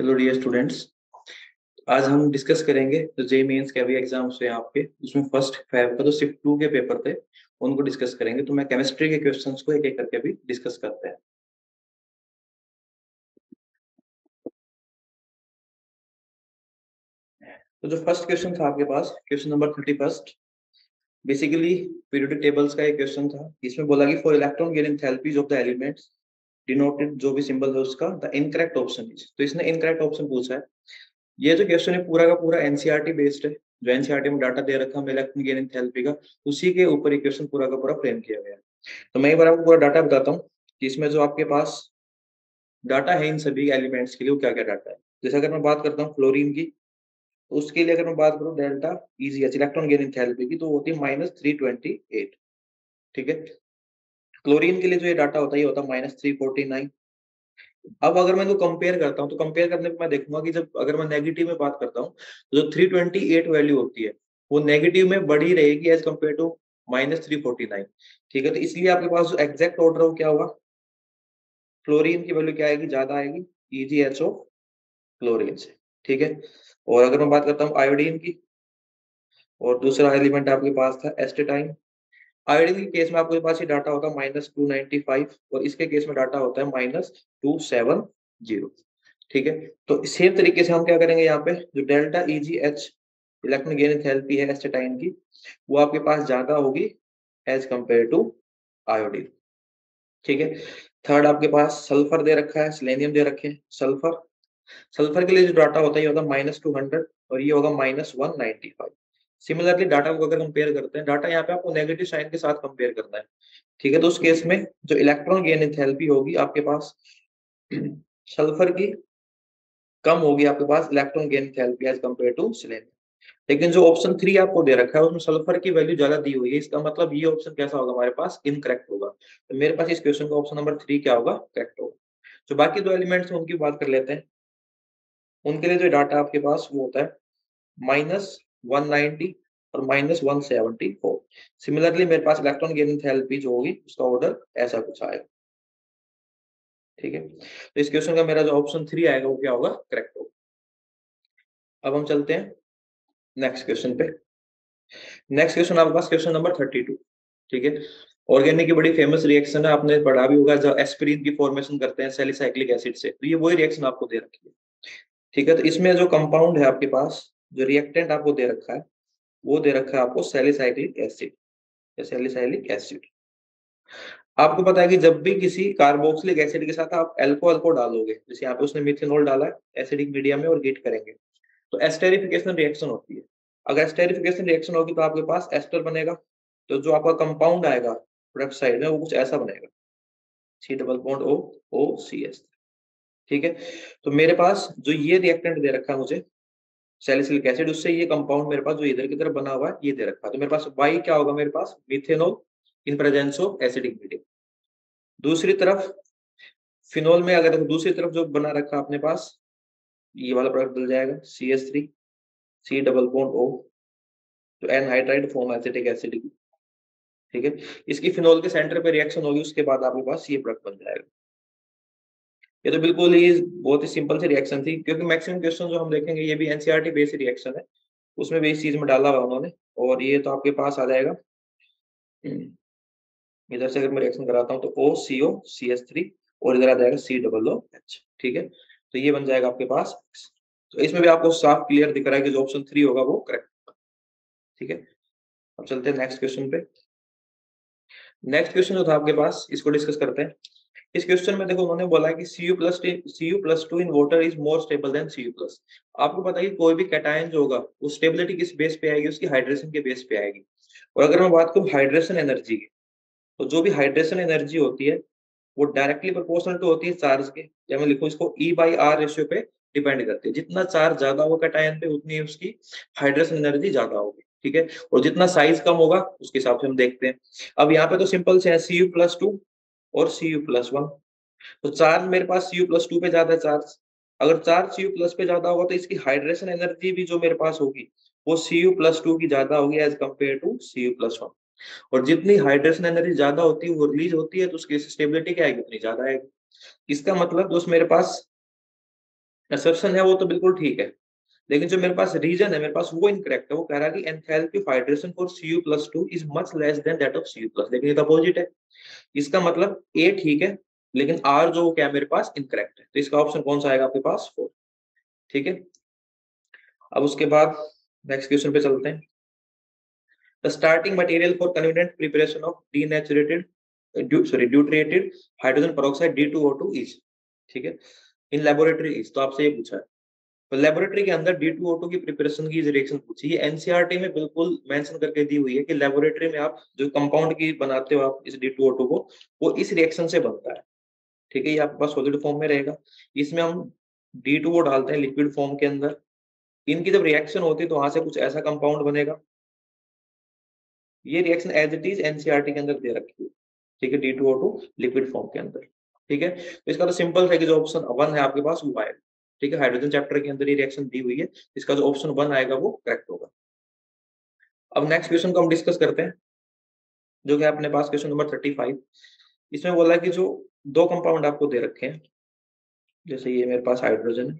Hello dear students, आज हम discuss करेंगे तो जेईई मेंस के अभी एग्जाम्स हुए यहाँ पे, उसमें फर्स्ट फेब का तो सिर्फ 2 के पेपर थे, उनको डिस्कस करेंगे। तो मैं केमिस्ट्री के क्वेश्चंस को एक एक करके भी डिस्कस करते हैं। तो जो फर्स्ट क्वेश्चन था आपके पास, question number 31, basically periodic tables का एक क्वेश्चन था। इसमें बोला कि for electron gain enthalpies of the elements denoted जो भी सिंबल है उसका द इनकरेक्ट ऑप्शन इज। तो इसने इनकरेक्ट ऑप्शन पूछा है। ये जो क्वेश्चन है पूरा का पूरा एनसीईआरटी बेस्ड है, जो एनसीईआरटी में डाटा दे रखा है इलेक्ट्रॉन गेन एंथैल्पी का, उसी के ऊपर ये क्वेश्चन पूरा का पूरा फ्रेम किया गया है। तो मैं एक बार आपको पूरा डाटा बताता हूँ कि इसमें जो आपके पास डाटा है इन सभी एलिमेंट्स के लिए वो क्या क्या डाटा है। जैसे अगर मैं बात करता हूँ फ्लोरीन की, उसके लिए अगर मैं बात करूँ delta E G electron gain enthalpy की तो होती है -328, ठीक है। क्लोरीन के लिए जो ये डाटा होता है ये होता है -349। अब अगर मैं इनको कंपेयर करता हूँ तो कंपेयर करने पे मैं देखूंगा कि जब अगर मैं नेगेटिव में बात करता हूँ तो जो 328 वैल्यू होती है वो नेगेटिव में बढ़ी रहेगी एज कम्पेयर टू -349, ठीक है। तो इसलिए आपके पास जो एग्जैक्ट ऑर्डर हो क्या होगा, क्लोरीन की वैल्यू क्या आएगी, ज्यादा आएगी EgHO क्लोरीन से, ठीक है। और अगर मैं बात करता हूँ आयोडीन की, और दूसरा एलिमेंट आपके पास था एस्टेटाइन। आयोडीन के केस में आपके पास ये डाटा होता है -295 और इसके केस में डाटा होता है -270, ठीक है। तो सेम तरीके से हम क्या करेंगे यहाँ पे, जो delta EgH electron gain enthalpy है एस्टेटाइन की वो आपके पास ज्यादा होगी एज कंपेयर टू आयोडीन, ठीक है। थर्ड आपके पास सल्फर दे रखा है, सेलेनियम दे रखे हैं। सल्फर के लिए जो डाटा होता है ये होता है -200 और ये होगा -195। सिमिलरली डाटा को अगर कंपेयर करते हैं, डाटा यहाँ पे आपको नेगेटिव साइन के साथ कंपेयर करना है, ठीक है। तो उस केस में जो इलेक्ट्रॉन गेन एंथैल्पी होगी आपके पास सल्फर की कम होगी आपके पास electron gain enthalpy as compare to selenium. लेकिन जो ऑप्शन 3 आपको दे रखा है उसमें सल्फर की वैल्यू ज्यादा दी हुई है, इसका मतलब ये ऑप्शन कैसा होगा हमारे पास, इनकरेक्ट होगा। तो मेरे पास इस क्वेश्चन का ऑप्शन नंबर 3 क्या होगा, करेक्ट होगा। तो बाकी 2 एलिमेंट्स उनकी बात कर लेते हैं। उनके लिए जो डाटा आपके पास वो होता है -190 और -174। सिमिलरली मेरे पास इलेक्ट्रॉन गेन एंथैल्पी जो होगी उसका ऑर्डर ऐसा कुछ आएगा, ठीक है। तो इस क्वेश्चन का मेरा जो ऑप्शन 3 आएगा वो क्या होगा, करेक्ट होगा। अब हम चलते हैं नेक्स्ट क्वेश्चन पे। नेक्स्ट क्वेश्चन आपके पास क्वेश्चन नंबर 32, ठीक है। ऑर्गेनिक की बड़ी फेमस रिएक्शन है, आपने पढ़ा भी होगा, जब एस्पिरिन की फॉर्मेशन करते हैं सैलिसाइक्लिक एसिड से, तो ये वही रिएक्शन आपको दे रखी है, ठीक है। तो इसमें जो कंपाउंड है आपके पास, जो रिएक्टेंट आपको दे रखा है वो दे रखा है आपको सैलिसाइक्लिक एसिड। आपको पता है कि जब भी किसी कार्बोक्सिलिक एसिड के साथ आप अल्कोहल को डालोगे, जैसे यहाँ पे उसने मिथेनॉल डाला है एसिडिक मीडियम में और हीट करेंगे तो एस्टेरिफिकेशन रिएक्शन होती है। अगर एस्टेरिफिकेशन रिएक्शन होगी तो आपके पास एस्टर बनेगा, तो जो आपका कंपाउंड आएगा प्रोडक्ट साइड में वो कुछ ऐसा बनेगा C+O OCH, ठीक है। तो मेरे पास जो ये रिएक्टेंट दे रखा है मुझे सैलिसिलिक एसिड, उससे ये कंपाउंड मेरे पास जो इधर की तरफ बना हुआ है ये दे रखा है। तो मेरे पास वाई क्या होगा, मेरे पास methanol in presence of acidic medium. दूसरी तरफ फिनॉल में अगर दूसरी तरफ जो बना रखा है अपने पास ये वाला प्रोडक्ट मिल जाएगा CH3 C+O, तो एनहाइड्राइड फॉर्म एसिटिक एसिड की, ठीक है। इसकी फिनॉल के सेंटर पे रिएक्शन होगी, उसके बाद आपके पास ये प्रोडक्ट बन जाएगा। ये तो बिल्कुल ही बहुत ही सिंपल सी रिएक्शन थी, क्योंकि मैक्सिमम क्वेश्चन जो हम देखेंगे ये भी एनसीईआरटी बेस्ड रिएक्शन है, उसमें भी इस चीज में डाला हुआ उन्होंने। और ये तो आपके पास आ जाएगा, इधर से अगर मैं रिएक्शन कराता हूँ तो OCO CH3 और इधर आ जाएगा COOH, ठीक है। तो ये बन जाएगा आपके पास। तो इसमें भी आपको साफ क्लियर दिख रहा है कि जो ऑप्शन 3 होगा वो करेक्ट होगा, ठीक है। अब चलते हैं नेक्स्ट क्वेश्चन पे। नेक्स्ट क्वेश्चन जो था आपके पास, इसको डिस्कस करते हैं। इस क्वेश्चन में देखो उन्होंने बोला कि Cu+2 in water is more stable than Cu+। आपको पता है कि कोई भी कैटायन जो होगा वो स्टेबिलिटी किस बेस पे आएगी, उसकी हाइड्रेशन के बेस पे आएगी। और अगर मैं बात करूं हाइड्रेशन एनर्जी की, तो जो भी हाइड्रेशन एनर्जी होती है वो डायरेक्टली प्रोपोर्शनल टू होती है चार्ज के, या मैं लिखूं इसको E/R रेशियो पे डिपेंड करती है। जितना चार्ज ज्यादा होगा कैटायन पे उतनी उसकी हाइड्रेशन एनर्जी ज्यादा होगी, ठीक है। और जितना साइज कम होगा उसके हिसाब से हम देखते हैं। अब यहाँ पे तो सिंपल से है Cu+2 और Cu+1, तो चार्ज मेरे पास Cu+2 पे ज्यादा है। चार्ज अगर चार्ज Cu+ पे ज्यादा होगा तो इसकी हाइड्रेशन एनर्जी भी जो मेरे पास होगी वो Cu+2 की ज्यादा होगी एज कंपेयर टू Cu+1। और जितनी हाइड्रेशन एनर्जी ज्यादा होती है वो रिलीज होती है, तो उसकी स्टेबिलिटी क्या आएगी, उतनी ज्यादा आएगी। इसका मतलब दोस्त मेरे पास एक्सेप्शन है वो तो बिल्कुल ठीक है, लेकिन जो मेरे पास रीजन है मेरे पास वो इनकरेक्ट है। वो कह रहा है कि enthalpy of hydration for Cu+2 is much less than that of Cu+, लेकिन ये तो अपोजिट है। इसका मतलब A ठीक है लेकिन R जो क्या है मेरे पास इनकरेक्ट है। तो इसका ऑप्शन कौन सा आएगा आपके पास? 4। ठीक है, अब उसके बाद नेक्स्ट क्वेश्चन पे चलते हैं। The starting material for convenient preparation of denaturated deuterated hydrogen peroxide D2O2 is, ठीक है, इन लेबोरेटरी इज। तो आपसे ये पूछा है, तो लेबोरेटरी के अंदर D2O2 की प्रिपरेशन की रिएक्शन पूछी। ये एनसीईआरटी में बिल्कुल मेंशन करके दी हुई है कि लेबोरेटरी में आप जो कंपाउंड की बनाते हो आप इस D2O2 को, वो इस रिएक्शन से बनता है। ठीक है, ये आपके पास सॉलिड फॉर्म में रहेगा। इसमें हम D2O डालते हैं लिक्विड फॉर्म के अंदर। इनकी जब रिएक्शन होती है तो वहां से कुछ ऐसा कंपाउंड बनेगा। ये reaction as it is NCERT के अंदर दे रखी है, ठीक है, D2O2 लिक्विड फॉर्म के अंदर। ठीक है, तो इसका तो सिंपल है कि जो ऑप्शन 1 है आपके पास वो आएगा। ठीक है, हाइड्रोजन चैप्टर के अंदर ये रिएक्शन दी हुई है, इसका जो ऑप्शन 1 आएगा वो करेक्ट होगा। अब नेक्स्ट क्वेश्चन को हम डिस्कस करते हैं जो कि अपने पास क्वेश्चन नंबर 35। इसमें बोला कि जो दो कंपाउंड आपको दे रखे हैं, जैसे ये मेरे पास हाइड्रोजन है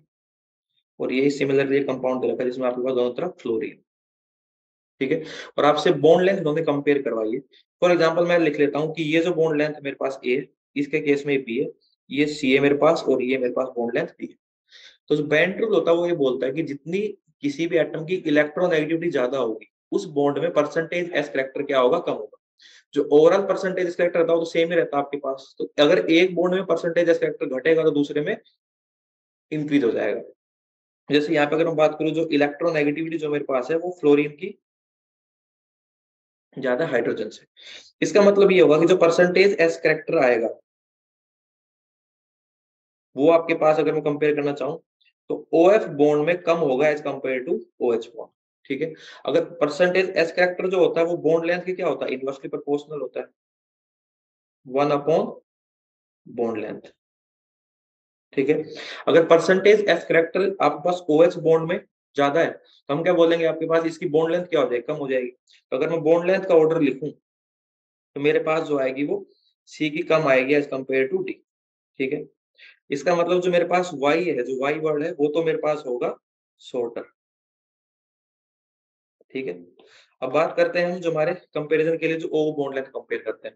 और ये सिमिलरली कंपाउंड दे रखा है जिसमें आपके पास दोनों तरफ फ्लोरीन, ठीक है, और आपसे बॉन्ड लेंथ दोनों कंपेयर करवाइए। फॉर एग्जाम्पल मैं लिख लेता हूँ कि ये जो बॉन्ड लेंथ मेरे पास ए है, इसके केस में बी है, ये सी है मेरे पास, और ये मेरे पास बॉन्ड लेंथ बी है। तो जो बैंड रूल होता है वो ये बोलता है कि जितनी किसी भी एटम की इलेक्ट्रोनेगेटिविटी ज्यादा होगी उस बॉन्ड में परसेंटेज एस करैक्टर क्या होगा, कम होगा। जो ओवरऑल परसेंटेज एस करैक्टर रहता है वो तो सेम ही रहता है आपके पास। तो अगर एक बॉन्ड में परसेंटेज एस करैक्टर घटेगा तो दूसरे में इंक्रीज हो जाएगा। जैसे यहाँ पे अगर हम बात करूँ, जो इलेक्ट्रोनेगेटिविटी जो मेरे पास है वो फ्लोरीन की ज्यादा हाइड्रोजन से। इसका मतलब ये होगा कि जो परसेंटेज एस करैक्टर आएगा वो आपके पास, अगर मैं कंपेयर करना चाहूँ तो OF बॉन्ड में कम होगा as compare to OH bond. ठीक है, अगर परसेंटेज S करैक्टर जो होता है वो बॉन्ड लेंथ के क्या होता है, इनवर्सली प्रोपोर्शनल होता है, 1 अपॉन बॉन्ड लेंथ। ठीक है, अगर परसेंटेज S करैक्टर आपके पास OH बॉन्ड में ज्यादा है तो हम क्या बोलेंगे आपके पास इसकी बॉन्ड लेंथ क्या हो जाएगी, कम हो जाएगी। तो अगर मैं बॉन्ड लेंथ का ऑर्डर लिखूं तो मेरे पास जो आएगी वो C की कम आएगी एज कंपेयर टू D। ठीक है, इसका मतलब जो मेरे पास Y है, जो Y वर्ड है वो तो मेरे पास होगा शॉर्टर। ठीक है, अब बात करते हैं हम जो हमारे कंपैरिजन के लिए जो O बॉन्ड लेंथ कंपेयर करते हैं।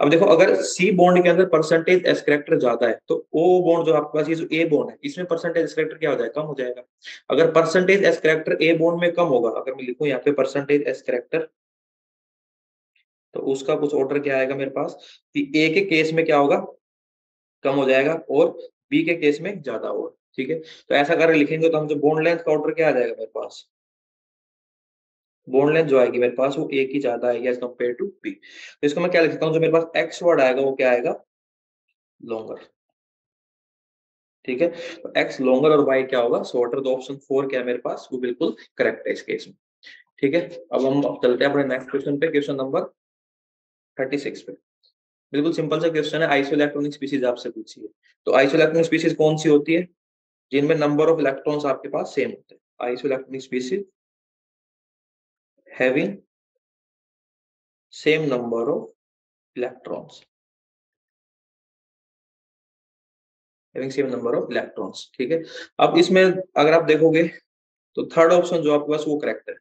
अब देखो, अगर C बॉन्ड के अंदर परसेंटेज S करैक्टर ज्यादा है तो O बॉन्ड जो आपके पास ये जो A बॉन्ड है इसमें परसेंटेज S करैक्टर क्या हो जाएगा, कम हो जाएगा। अगर percentage S character A bond में कम होगा, अगर मैं लिखूं यहाँ पे परसेंटेज S करैक्टर, तो उसका कुछ ऑर्डर क्या आएगा मेरे पास कि A के केस में क्या होगा, कम हो जाएगा, और बी के केस में ज्यादा होगा। ठीक है, तो ऐसा करके लिखेंगे तो हम जो बॉन्ड लेंथ का ऑर्डर क्या आ जाएगा मेरे पास, बॉन्ड लेंथ जो आएगी मेरे पास वो ए की ज्यादा आएगी एज कंपेयर टू बी। तो इसको मैं क्या लिखता हूँ, जो मेरे पास एक्स वर्ड आएगा वो क्या आएगा, लॉन्गर। ठीक है, तो एक्स लॉन्गर और वाई क्या होगा, शॉर्टर। तो ऑप्शन 4 क्या है मेरे पास वो बिल्कुल करेक्ट है इस केस में। ठीक है, अब हम चलते हैं अपने नेक्स्ट क्वेश्चन पे, क्वेश्चन नंबर 36 पे। बिल्कुल सिंपल सा क्वेश्चन है, आइसोइलेक्ट्रॉनिक स्पीशीज आपसे पूछी है। तो आइसोइलेक्ट्रॉनिक स्पीशीज कौन सी होती है, जिनमें नंबर ऑफ इलेक्ट्रॉन्स आपके पास सेम होते हैं। Isoelectronic species having same number of electrons, having same number of electrons. ठीक है, अब इसमें अगर आप देखोगे तो थर्ड ऑप्शन जो आपके पास वो करेक्ट है।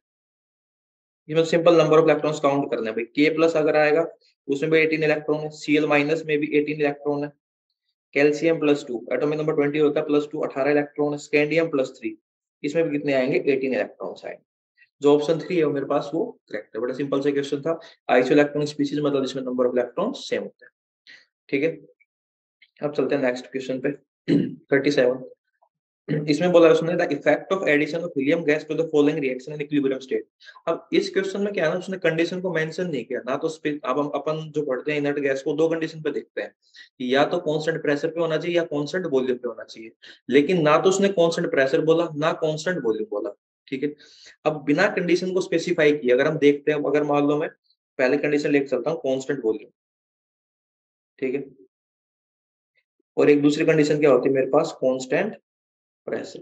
इसमें simple number of electrons count करना है भाई। K+ अगर आएगा उसमें भी 18 इलेक्ट्रॉन है, Cl- में भी 18 इलेक्ट्रॉन है, कैल्शियम +2 एटॉमिक नंबर 20 होता है +2 18 इलेक्ट्रॉन है, स्कैंडियम +3 इसमें भी कितने आएंगे, 18 इलेक्ट्रॉन्स आएंगे। जो ऑप्शन 3 है वो मेरे पास वो करेक्ट है। बड़ा सिंपल सा क्वेश्चन था, आइसोइलेक्ट्रॉनिक स्पीशीज मतलब इसमें नंबर ऑफ इलेक्ट्रॉन सेम होते हैं। ठीक है, अब चलते हैं नेक्स्ट क्वेश्चन पे 37। इसमें बोला उसने the effect of addition of helium gas to the following reaction in equilibrium state. अब इस क्वेश्चन में क्या है ना, उसने कंडीशन को मेंशन नहीं किया ना, तो अब हम अपन जो पढ़ते हैं इनर्ट गैस को दो कंडीशन पे देखते हैं, या तो कांस्टेंट प्रेशर पे होना चाहिए या कांस्टेंट वॉल्यूम पे होना चाहिए, लेकिन ना तो उसने कांस्टेंट प्रेशर बोला ना कांस्टेंट वॉल्यूम बोला। ठीक है, अब बिना कंडीशन को स्पेसिफाई किए अगर हम देखते हैं, अगर मान लो मैं पहले कंडीशन लेकर चलता हूँ कांस्टेंट वॉल्यूम, ठीक है, और एक दूसरी कंडीशन क्या होती है मेरे पास, कांस्टेंट प्रेशर।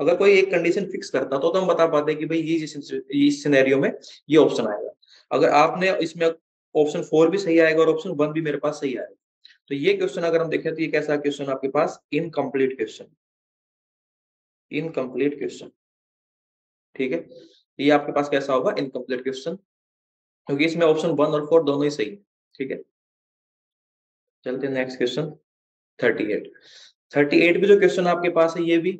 अगर कोई एक कंडीशन फिक्स करता तो हम बता पाते कि भाई ये सिनेरियो में ये ऑप्शन आएगा। अगर आपने इसमें ऑप्शन 4 भी सही आएगा और ऑप्शन 1 भी मेरे पास सही आएगा। तो ये क्वेश्चन अगर हम देखें तो ये कैसा क्वेश्चन आपके पास, इनकम्प्लीट क्वेश्चन। Incomplete question. ठीक है, ये आपके पास कैसा होगा, इनकम्प्लीट क्वेश्चन, क्योंकि इसमें ऑप्शन 1 और 4 दोनों ही सही है। ठीक है, चलते हैं नेक्स्ट क्वेश्चन 38। 38 भी जो क्वेश्चन आपके पास है ये भी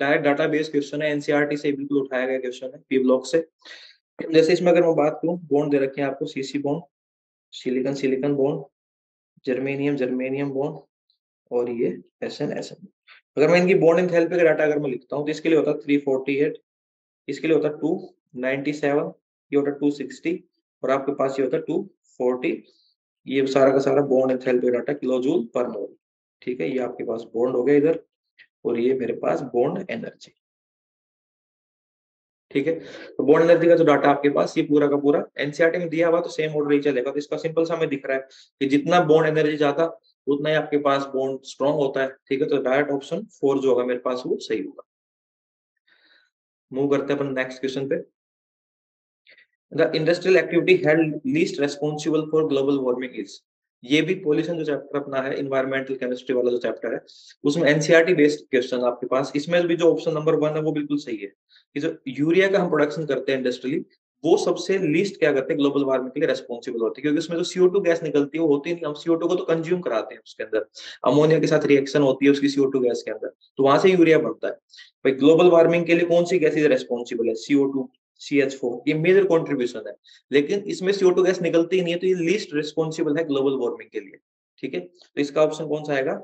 डायरेक्ट डाटाबेस क्वेश्चन है, एनसीईआरटी से बिल्कुल उठाया गया क्वेश्चन है, पी ब्लॉक से। जैसे इसमें अगर मैं बात करूं, बॉन्ड दे रखे हैं आपको, CC bond, silicon silicon bond, germanium germanium bond और ये SN। अगर मैं इनकी बॉन्ड एंड थैलेपी का डाटा अगर मैं लिखता हूँ तो इसके लिए होता 348, इसके लिए होता 297, ये होता 260 और आपके पास ये होता 240। ये सारा का सारा bond enthalpy data kilojoule per mole. ठीक है, ये आपके पास बॉन्ड हो गया इधर और ये मेरे पास बॉन्ड एनर्जी। ठीक है, तो बॉन्ड एनर्जी का जो डाटा आपके पास ये पूरा का पूरा एनसीईआरटी में दिया हुआ तो सेम ऑर्डर ही चलेगा। तो इसका सिंपल सा हमें दिख रहा है कि जितना बॉन्ड एनर्जी जाता उतना ही आपके पास बॉन्ड स्ट्रॉन्ग होता है। ठीक है, तो डायरेक्ट ऑप्शन 4 जो होगा मेरे पास वो सही होगा। मूव करते हैं अपन नेक्स्ट क्वेश्चन पे। The industrial activity held least responsible for global warming is, ये भी पॉल्यूशन जो चैप्टर अपना है, इन्वायरमेंटल केमिस्ट्री वाला जो चैप्टर है, उसमें एनसीईआरटी बेस्ड क्वेश्चन आपके पास। इसमें भी जो ऑप्शन नंबर 1 है वो बिल्कुल सही है कि जो यूरिया का हम प्रोडक्शन करते हैं इंडस्ट्रियली, वो सबसे लीस्ट क्या करते हैं, ग्लोबल वार्मिंग के लिए रेस्पॉन्सिबल होती है, क्योंकि उसमें जो CO2 गैस निकलती है वो होती नहीं, हम CO2 को तो कंज्यूम कराते हैं, उसके अंदर अमोनिया के साथ रिएक्शन होती है उसकी CO2 गैस के अंदर, तो वहां से यूरिया बनता है। भाई ग्लोबल वार्मिंग के लिए कौन सी गैसेज रेस्पॉन्सिबल है, CO2, CH4, ये मेजर कॉन्ट्रीब्यूशन है, लेकिन इसमें CO2 गैस निकलती ही नहीं है, तो ये लीस्ट रिस्पॉन्सिबल है ग्लोबल वार्मिंग के लिए। ठीक है, तो इसका ऑप्शन कौन सा आएगा,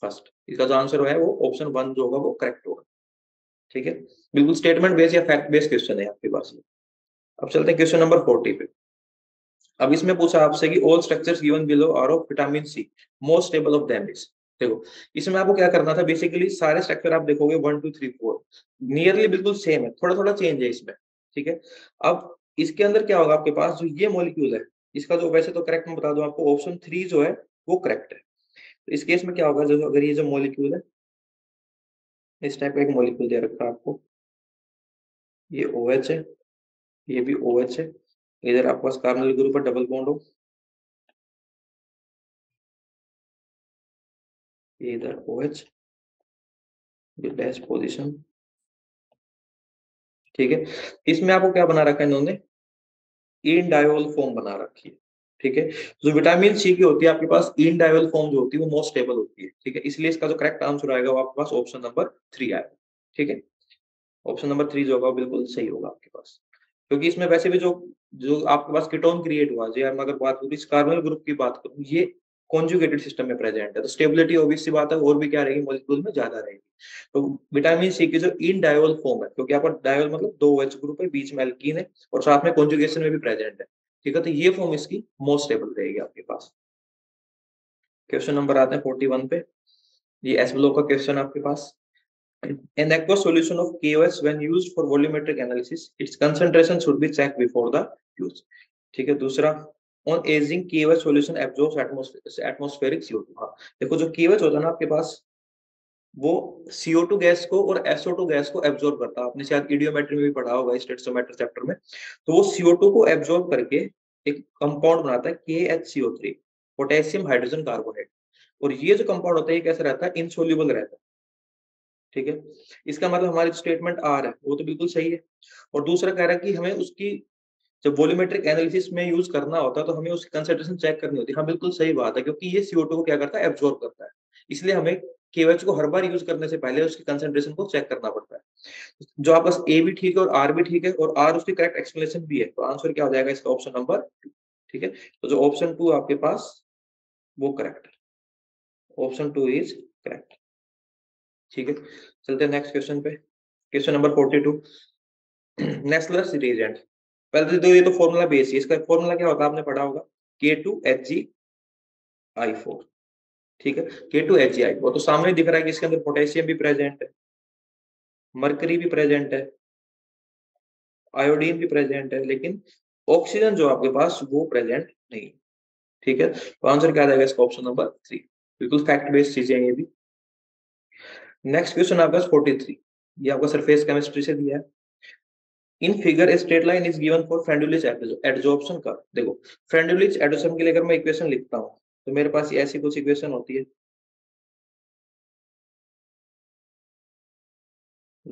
फर्स्ट। इसका जो आंसर है वो ऑप्शन 1 जो होगा वो करेक्ट होगा। ठीक है, बिल्कुल स्टेटमेंट बेस्ड या फैक्ट बेस्ड क्वेश्चन है आपके पास। अब चलते हैं क्वेश्चन नंबर 40 पे। अब इसमें पूछा आपसे कि all structures given below are of vitamin C, most stable of them is. देखो इसमें आपको क्या करना था, बेसिकली सारे स्ट्रक्चर आप देखोगे 1 2 3 4 नियरली बिल्कुल सेम है, थोड़ा थोड़ा चेंज है इसमें। ठीक है, अब इसके अंदर क्या होगा आपके पास, जो ये मॉलिक्यूल है इसका जो, वैसे तो करेक्ट मैं बता दूं आपको, ऑप्शन 3 जो है वो करेक्ट है। तो इस केस में क्या होगा, जो अगर ये जो मॉलिक्यूल है, इस टाइप का एक मॉलिक्यूल दे रखा है आपको, ये OH है, ये भी OH है, इधर आपके पास कार्बोनिल ग्रुप पर डबल बॉन्ड हो, इधर OH डैश पोजीशन। ठीक है, इसमें आपको क्या बना रखा है इन्होंने, इंडाइओल फॉर्म बना रखी है। ठीक है, जो विटामिन सी की होती है आपके पास इंडाइओल फॉर्म जो होती है वो मोस्ट स्टेबल होती है। ठीक है, इसलिए इसका जो करेक्ट आंसर आएगा वो आपके पास ऑप्शन नंबर 3 आएगा। ठीक है, ऑप्शन नंबर 3 जो होगा वो बिल्कुल सही होगा आपके पास, क्योंकि इसमें वैसे भी जो जो आपके पास कीटोन क्रिएट हुआ, जो यार मैं अगर बात करूँ इस कार्बोनिल ग्रुप की बात करूँ, ये कॉन्जुगेटेड सिस्टम में प्रेजेंट है, तो स्टेबिलिटी ऑब्वियस सी बात है और भी क्या रहेगी, मॉलिक्यूल में ज्यादा रहेगी। तो विटामिन सी की जो इनडाइओल फॉर्म है, क्योंकि आपका डायोल मतलब 2 OH ग्रुप है, बीच में एल्कीन है और साथ में कॉन्जुगेशन में भी प्रेजेंट है। ठीक है, तो ये फॉर्म इसकी मोस्ट स्टेबल रहेगी आपके पास। क्वेश्चन नंबर आते हैं 41 पे। ये एस ब्लॉक का क्वेश्चन आपके पास। An aqueous solution of KOS when used for volumetric analysis, its concentration should be checked before the use. ठीक है, दूसरा on aging KOS solution absorbs atmospheric CO2. हाँ, देखो जो KOS होता है ना आपके पास, वो CO2 गैस को और SO2 गैस को एब्जॉर्ब करता है। आपने शायद इडियोमेट्री में भी पढ़ा होगा, स्टैटिस्टोमेट्री चैप्टर में, तो वो CO2 को एब्जॉर्ब करके एक कंपाउंड बनाता है KHCO3, पोटेशियम हाइड्रोजन कार्बोनेट, और ये जो कंपाउंड होता है ये कैसा रहता है, इनसोल्यूबल रहता है। ठीक है, इसका मतलब हमारी स्टेटमेंट R है वो तो बिल्कुल सही है। और दूसरा कह रहा है कि हमें उसकी जब वॉल्यूमेट्रिक एनालिसिस में यूज करना होता है तो हमें उसकी कंसंट्रेशन चेक करनी होती है। हाँ बिल्कुल सही बात है, क्योंकि ये CO2 को क्या करता है, एब्जॉर्ब करता है, इसलिए हमें KOH को हर बार यूज करने से पहले उसकी कंसंट्रेशन को चेक करना पड़ता है। जो आपके पास A भी ठीक है और R भी ठीक है, और R उसकी करेक्ट एक्सप्लेनेशन भी है, तो आंसर क्या हो जाएगा इसका, ऑप्शन नंबर 2। ठीक है, तो जो ऑप्शन 2 आपके पास वो करेक्ट है, ऑप्शन 2 इज करेक्ट। ठीक है, चलते हैं नेक्स्ट क्वेश्चन पे। Question number 42, Nessler's reagent. पहले तो ये तो फॉर्मूला बेस है, इसका फॉर्मूला क्या होता है आपने पढ़ा होगा, K2HgI4। ठीक है, K2HgI4, तो सामने दिख रहा है कि इसके अंदर पोटेशियम भी प्रेजेंट है, मरकरी भी प्रेजेंट है, आयोडीन भी प्रेजेंट है, लेकिन ऑक्सीजन जो आपके पास वो प्रेजेंट नहीं। ठीक है, तो आंसर क्या जाएगा इसका, ऑप्शन नंबर 3। बिल्कुल फैक्ट बेस्ड चीजें ये भी। नेक्स्ट क्वेश्चन आपका 43, ये आपका सरफेस केमिस्ट्री से दिया है। In figure a straight line is given for Freundlich adsorption का। देखो फ्रेंडुलिच एडसॉर्प्शन के लिए अगर मैं इक्वेशन लिखता हूं तो मेरे पास ऐसी कुछ इक्वेशन होती है,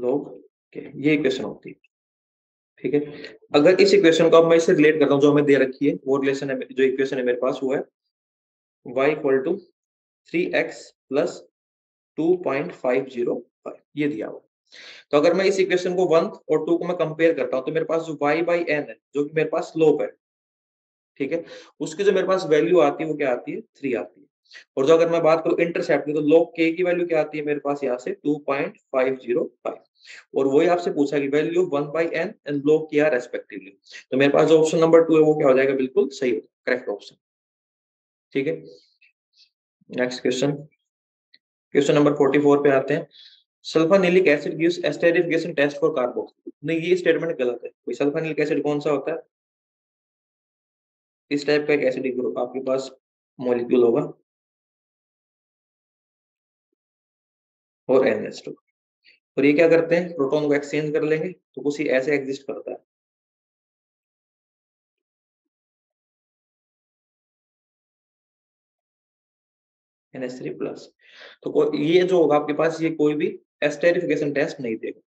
log k, ये इक्वेशन होती है। ठीक है, अगर इस इक्वेशन को अब मैं इससे रिलेट करता हूँ जो हमें दे रखी है, वो रिलेशन है जो इक्वेशन है मेरे पास वो है y = 3x + 2.505, ये दिया हुआ। तो अगर मैं इस इक्वेशन को 1 और 2 को मैं कंपेयर करता हूं तो मेरे पास जो y/n है जो कि मेरे पास स्लोप है, ठीक है, उसकी जो मेरे पास वैल्यू आती है वो क्या आती है, 3 आती है। और जो अगर मैं बात करूं इंटरसेप्ट की तो log k की वैल्यू क्या आती है मेरे पास यहाँ से 2.505, और वही आपसे पूछा कि value 1/n and log k are respectively. तो मेरे पास जो ऑप्शन नंबर 2 है वो क्या हो जाएगा, बिल्कुल सही होगा, करेक्ट ऑप्शन। ठीक है, नेक्स्ट क्वेश्चन, क्वेश्चन नंबर 44 पे आते हैं। Sulphanilic acid gives esterification test for carboxyl. नहीं, ये स्टेटमेंट गलत है। कोई सल्फानिलिक एसिड कौन सा होता है, इस टाइप का एक एसिडिक ग्रुप आपके पास मॉलिक्यूल होगा और NH2, और ये क्या करते हैं प्रोटॉन को एक्सचेंज कर लेंगे तो कुछ ही ऐसे एग्जिस्ट करता है। NH3+। तो ये जो होगा आपके पास ये कोई भी एस्टेरिफिकेशन टेस्ट नहीं देगा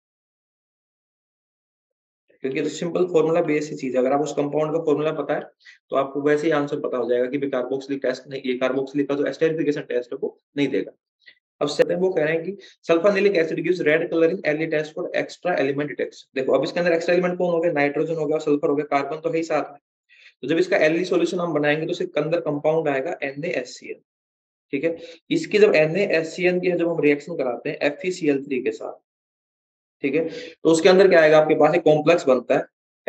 क्योंकि तो सिंपल फॉर्मूला बेस्ड ही चीज है। अगर आप उस कंपाउंड का फॉर्मूला पता है तो आपको वैसे ही आंसर पता हो जाएगा कि कार्बोक्सिलिक टेस्ट नहीं, ये कार्बोक्सिलिक का जो एस्टेरिफिकेशन टेस्ट है वो नहीं देगा। अब सेकंड वो कह रहे हैं कि sulphanilic acid gives red colouring LE test for extra element detection. देखो अब इसके अंदर एक्स्ट्रा एलिमेंट कौन हो गया, नाइट्रोजन हो गया, सल्फर हो गया, कार्बन तो है ही साथ में। तो जब इसका एलई सॉल्यूशन हम बनाएंगे तो इसके अंदर कंपाउंड आएगा NaSCN। ठीक है, इसकी जब NaSCN की जब हम रिएक्शन कराते हैं FeCl3 के साथ, ठीक है, तो उसके अंदर क्या आएगा आपके पास एक कॉम्प्लेक्स बनता है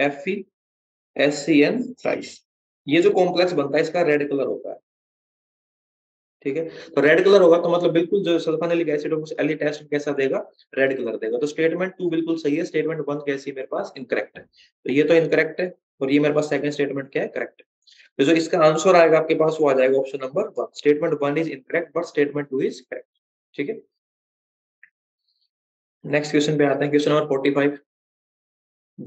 FeSCN3। ये जो कॉम्प्लेक्स बनता है इसका रेड कलर होता है। ठीक है, तो रेड कलर होगा तो मतलब बिल्कुल जो सल्फानिलिक एसिड है उसको एलई टेस्ट कैसा देगा, रेड कलर देगा। तो स्टेटमेंट 2 बिल्कुल सही है, स्टेटमेंट 1 कैसी मेरे पास इनकरेक्ट है। तो ये तो इनकरेक्ट है और ये मेरे पास सेकंड स्टेटमेंट क्या है, करेक्ट है। तो जो इसका आंसर आएगा आपके पास वो आ जाएगा option number 1। Statement 1 is incorrect but statement 2 is correct. ठीक है, नेक्स्ट क्वेश्चन पे आते हैं, question number 45।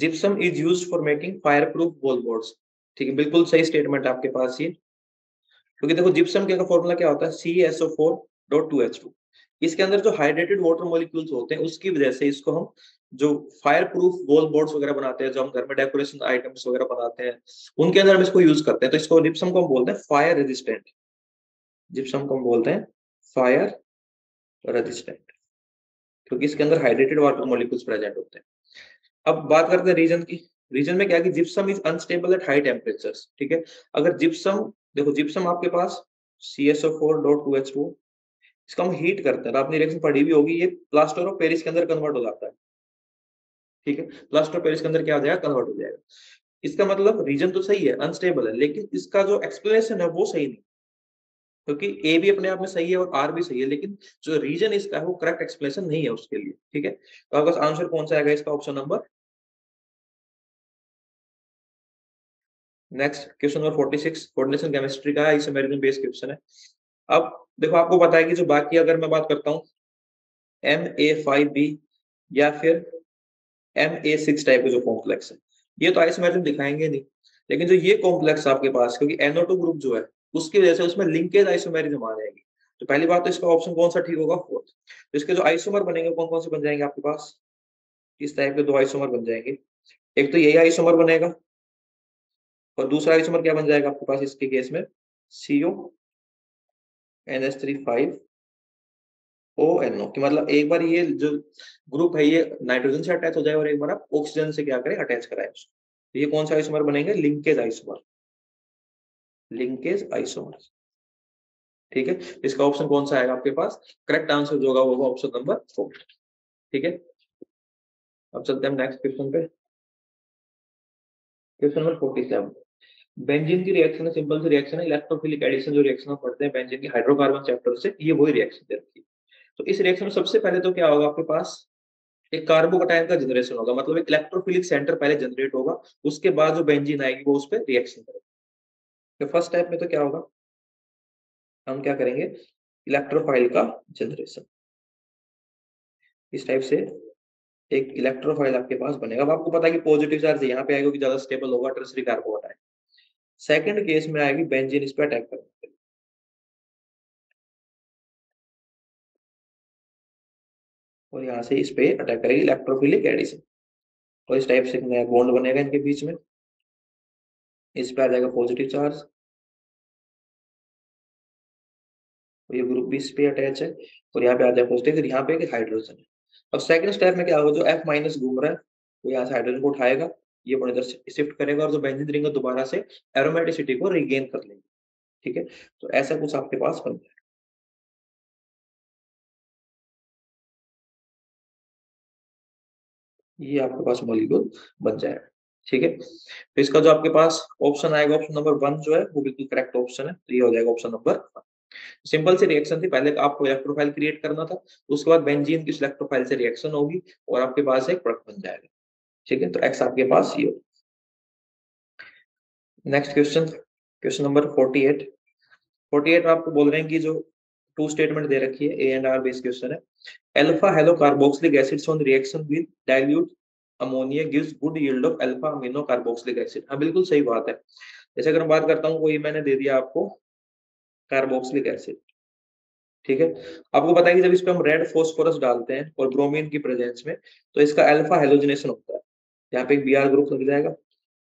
Gypsum is used for making fireproof wallboards. ठीक है, बिल्कुल सही स्टेटमेंट आपके पास ये, क्योंकि देखो जिप्सम का फॉर्मूला क्या होता है CaSO4.2H2। इसके अंदर जो हाइड्रेटेड वाटर मॉलिक्यूल्स होते हैं उसकी वजह से इसको हम जो फायरप्रूफ वॉल बोर्ड्स वगैरह बनाते हैं, जो हम घर में डेकोरेशन आइटम्स वगैरह बनाते हैं उनके अंदर हम इसको यूज करते हैं। तो इसको जिप्सम को हम बोलते हैं फायर रेजिस्टेंट, जिप्सम को हम बोलते हैं फायर रेजिस्टेंट क्योंकि इसके अंदर हाइड्रेटेड वाटर मॉलिक्यूल्स प्रेजेंट होते हैं। अब बात करते हैं रीजन की। रीजन में क्या है कि gypsum is unstable at high temperatures. ठीक है, अगर जिप्सम, देखो जिप्सम आपके पास CaSO4.2H2, इसका हम हीट करते हैं, आपने रिएक्शन पढ़ी भी होगी, ये प्लास्टर ऑफ पेरिस के अंदर कन्वर्ट हो जाता है। ठीक है, प्लास्टर ऑफ पेरिस के अंदर क्या हो जाएगा, कन्वर्ट हो जाएगा। इसका मतलब रीजन तो सही है, अनस्टेबल है, लेकिन इसका जो एक्सप्लेनेशन है वो सही नहीं, क्योंकि ए भी अपने आप में सही है और आर भी सही है, लेकिन जो रीजन इसका है वो करेक्ट एक्सप्लेनेशन नहीं है उसके लिए। ठीक है, तो आपका आंसर कौन सा आएगा इसका, option number. Next question number 46, coordination chemistry का आइसोमेरिज्म बेस्ड क्वेश्चन है। अब देखो आपको पता है कि जो बाकी अगर मैं बात करता हूँ MA5B या फिर MA6 टाइप के जो कॉम्प्लेक्स है, ये तो आइसोमेरिज्म दिखाएंगे नहीं, लेकिन जो ये कॉम्प्लेक्स आपके पास क्योंकि NO2 ग्रुप जो है उसकी वजह से उसमें लिंकेज आइसोमेरिज्म आ जाएगी। तो पहली बात तो इसका ऑप्शन कौन सा ठीक होगा, 4th। तो इसके जो आइसोमर बनेंगे कौन कौन से बन जाएंगे आपके पास, इस टाइप के 2 आइसोमर बन जाएंगे। एक तो यही आइसोमर बनेगा और दूसरा आइसोमर क्या बन जाएगा आपके पास इसके केस में CONH3 5ONO, कि मतलब एक बार ये जो ग्रुप है ये नाइट्रोजन से अटैच हो जाए और एक बार आप ऑक्सीजन से क्या करें, अटैच कराएं उसको। तो ये कौन सा आइसोमर बनेंगे, लिंकेज आइसोमर, लिंकेज आइसोमर। ठीक है, इसका ऑप्शन कौन सा आएगा आपके पास, करेक्ट आंसर जो होगा वो होगा ऑप्शन नंबर 4। ठीक है, अब चलते हैं नेक्स्ट क्वेश्चन पे, क्वेश्चन नंबर 47। बेंजीन की रिएक्शन है, सिंपल सी रिएक्शन है, इलेक्ट्रोफिलिक एडिशन जो रिएक्शन हम पढ़ते हैं बेंजीन की हाइड्रोकार्बन चैप्टर से, ये वही रिएक्शन दे रखी है। तो इस रिएक्शन में सबसे पहले तो क्या होगा आपके पास, एक कार्बोकटायन का जनरेशन होगा, मतलब एक इलेक्ट्रोफिलिक सेंटर पहले जनरेट होगा, उसके बाद जो बेंजीन आएगी वो उस पर रिएक्शन करेगी। तो फर्स्ट टाइप में तो क्या होगा, हम क्या करेंगे, इलेक्ट्रोफाइल का जनरेशन, इस टाइप से एक इलेक्ट्रोफाइल आपके पास बनेगा। अब आपको पता है कि पॉजिटिव चार्ज यहाँ पे आएगा क्योंकि ज्यादा स्टेबल होगा, टर्सरी कार्बोकेटायन। सेकंड केस में आएगी बेंजीन, इस पे अटैक करने के लिए। और यहाँ से इस पे अटैक करेगी इलेक्ट्रोफिलिक एडिशन। और इस टाइप से नया बॉन्ड बनेगा इनके बीच में, इस पे आ जाएगा पॉजिटिव चार्ज और ये ग्रुप भी इस पे अटैच है और यहाँ पे आ जाएगा पॉजिटिव, यहाँ पे हाइड्रोजन है। अब सेकंड स्टेप में क्या होगा, जो F माइनस घूम रहा है वो यहाँ से हाइड्रोजन को उठाएगा, ये बॉन्ड इधर से शिफ्ट करेगा और जो बेंजीन रिंग है दोबारा से एरोमेटिसिटी को रिगेन कर लेगी। ठीक है, तो ऐसा कुछ आपके पास बन जाएगा। ये आपके पास मॉलिक्यूल बन जाएगा। ठीक है, तो इसका जो आपके पास ऑप्शन आएगा ऑप्शन नंबर 1 जो है वो बिल्कुल करेक्ट ऑप्शन है। तो ये हो जाएगा ऑप्शन नंबर 1। सिंपल से रिएक्शन थी, पहले आपको इलेक्ट्रोफाइल क्रिएट करना था, उसके बाद बेंजीन की इलेक्ट्रोफाइल से रिएक्शन होगी और आपके पास एक प्रोडक्ट बन जाएगा। ठीक है, तो एक्स आपके पास ये हो। नेक्स्ट क्वेश्चन, क्वेश्चन नंबर 48 में आपको बोल रहे हैं कि जो 2 स्टेटमेंट दे रखी है, A and R based question है। Alpha halo carboxylic acids on reaction with dilute ammonia gives good yield of alpha amino carboxylic acid. हाँ बिल्कुल सही बात है। जैसे अगर मैं बात करता हूँ, कोई मैंने दे दिया आपको कार्बोक्सिलिक एसिड। ठीक है, आपको पता है कि जब इस पे हम रेड फॉस्फोरस डालते हैं और ब्रोमीन की प्रेजेंस में तो इसका अल्फा हेलोजनेशन होता है। यहाँ पे एक बी आर ग्रुप लग जाएगा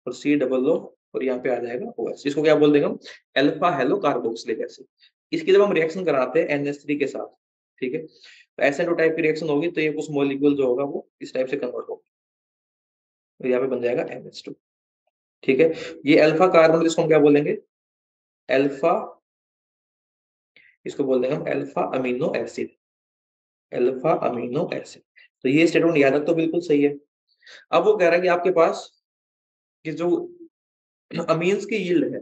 और सी डबल ओ और यहाँ पे आ जाएगा OH। इसको क्या बोल देंगे हम, अल्फा हेलो कार्बोक्सिलिक एसिड। इसकी जब हम रिएक्शन कराते हैं NH3 के साथ, ठीक है, तो SN2 टाइप की रिएक्शन होगी, तो ये कुछ मॉलिक्यूल जो होगा वो इस टाइप से कन्वर्ट होगा और यहाँ पे बन जाएगा NH2। ठीक है, ये अल्फा कार्बन, इसको हम क्या बोलेंगे, अल्फा, इसको बोल देंगे हम अल्फा अमीनो एसिड। तो ये स्टेटमेंट याद रख, तो बिल्कुल सही है। अब वो कह रहा है कि आपके पास कि जो अमीन्स की यील्ड है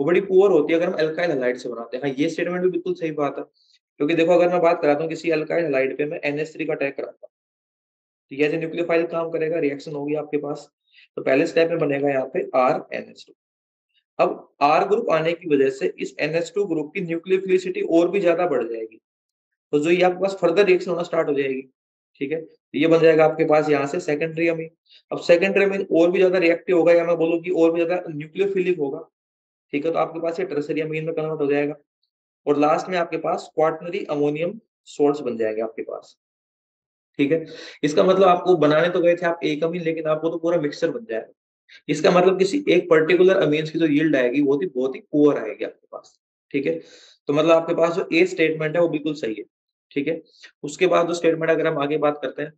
वो बड़ी पुअर होती है अगर हम अल्काइल हैलाइड से बनाते हैं। हाँ, ये स्टेटमेंट भी बिल्कुल सही बात है, क्योंकि देखो अगर मैं बात कराता हूँ किसी अल्काइल हैलाइड पे मैं NH3 का अटैक कराता हूँ तो ये जो न्यूक्लियोफाइल काम करेगा, रिएक्शन होगी आपके पास। तो पहले स्टेप में बनेगा यहाँ पे RNH2। अब R ग्रुप आने की वजह से इस NH2 ग्रुप की न्यूक्लियोफिलिसिटी और भी ज्यादा बढ़ जाएगी, तो जो ये आपके पास फर्दर रिएक्शन होना स्टार्ट हो जाएगी। ठीक है, ये बन जाएगा आपके पास यहाँ से सेकेंडरी अमीन। अब सेकेंडरी अमीन और भी ज्यादा रिएक्टिव होगा या मैं बोलूँ कि और भी ज्यादा न्यूक्लियोफिलिक होगा। ठीक है, तो आपके पास ये टर्सरी अमीन में कन्वर्ट हो जाएगा और लास्ट में आपके पास क्वार्टनरी अमोनियम सॉल्ट्स बन जाएंगे आपके पास। ठीक है, इसका मतलब आपको बनाने तो गए थे आप एक अमीन, लेकिन आपको तो पूरा मिक्सचर बन जाएगा। इसका मतलब किसी एक पर्टिकुलर अमीन की जो यील्ड आएगी वो बहुत ही पुअर आएगी आपके पास। ठीक है, तो मतलब आपके पास जो ए स्टेटमेंट है वो बिल्कुल सही है। ठीक है, उसके बाद जो स्टेटमेंट अगर हम आगे बात करते हैं,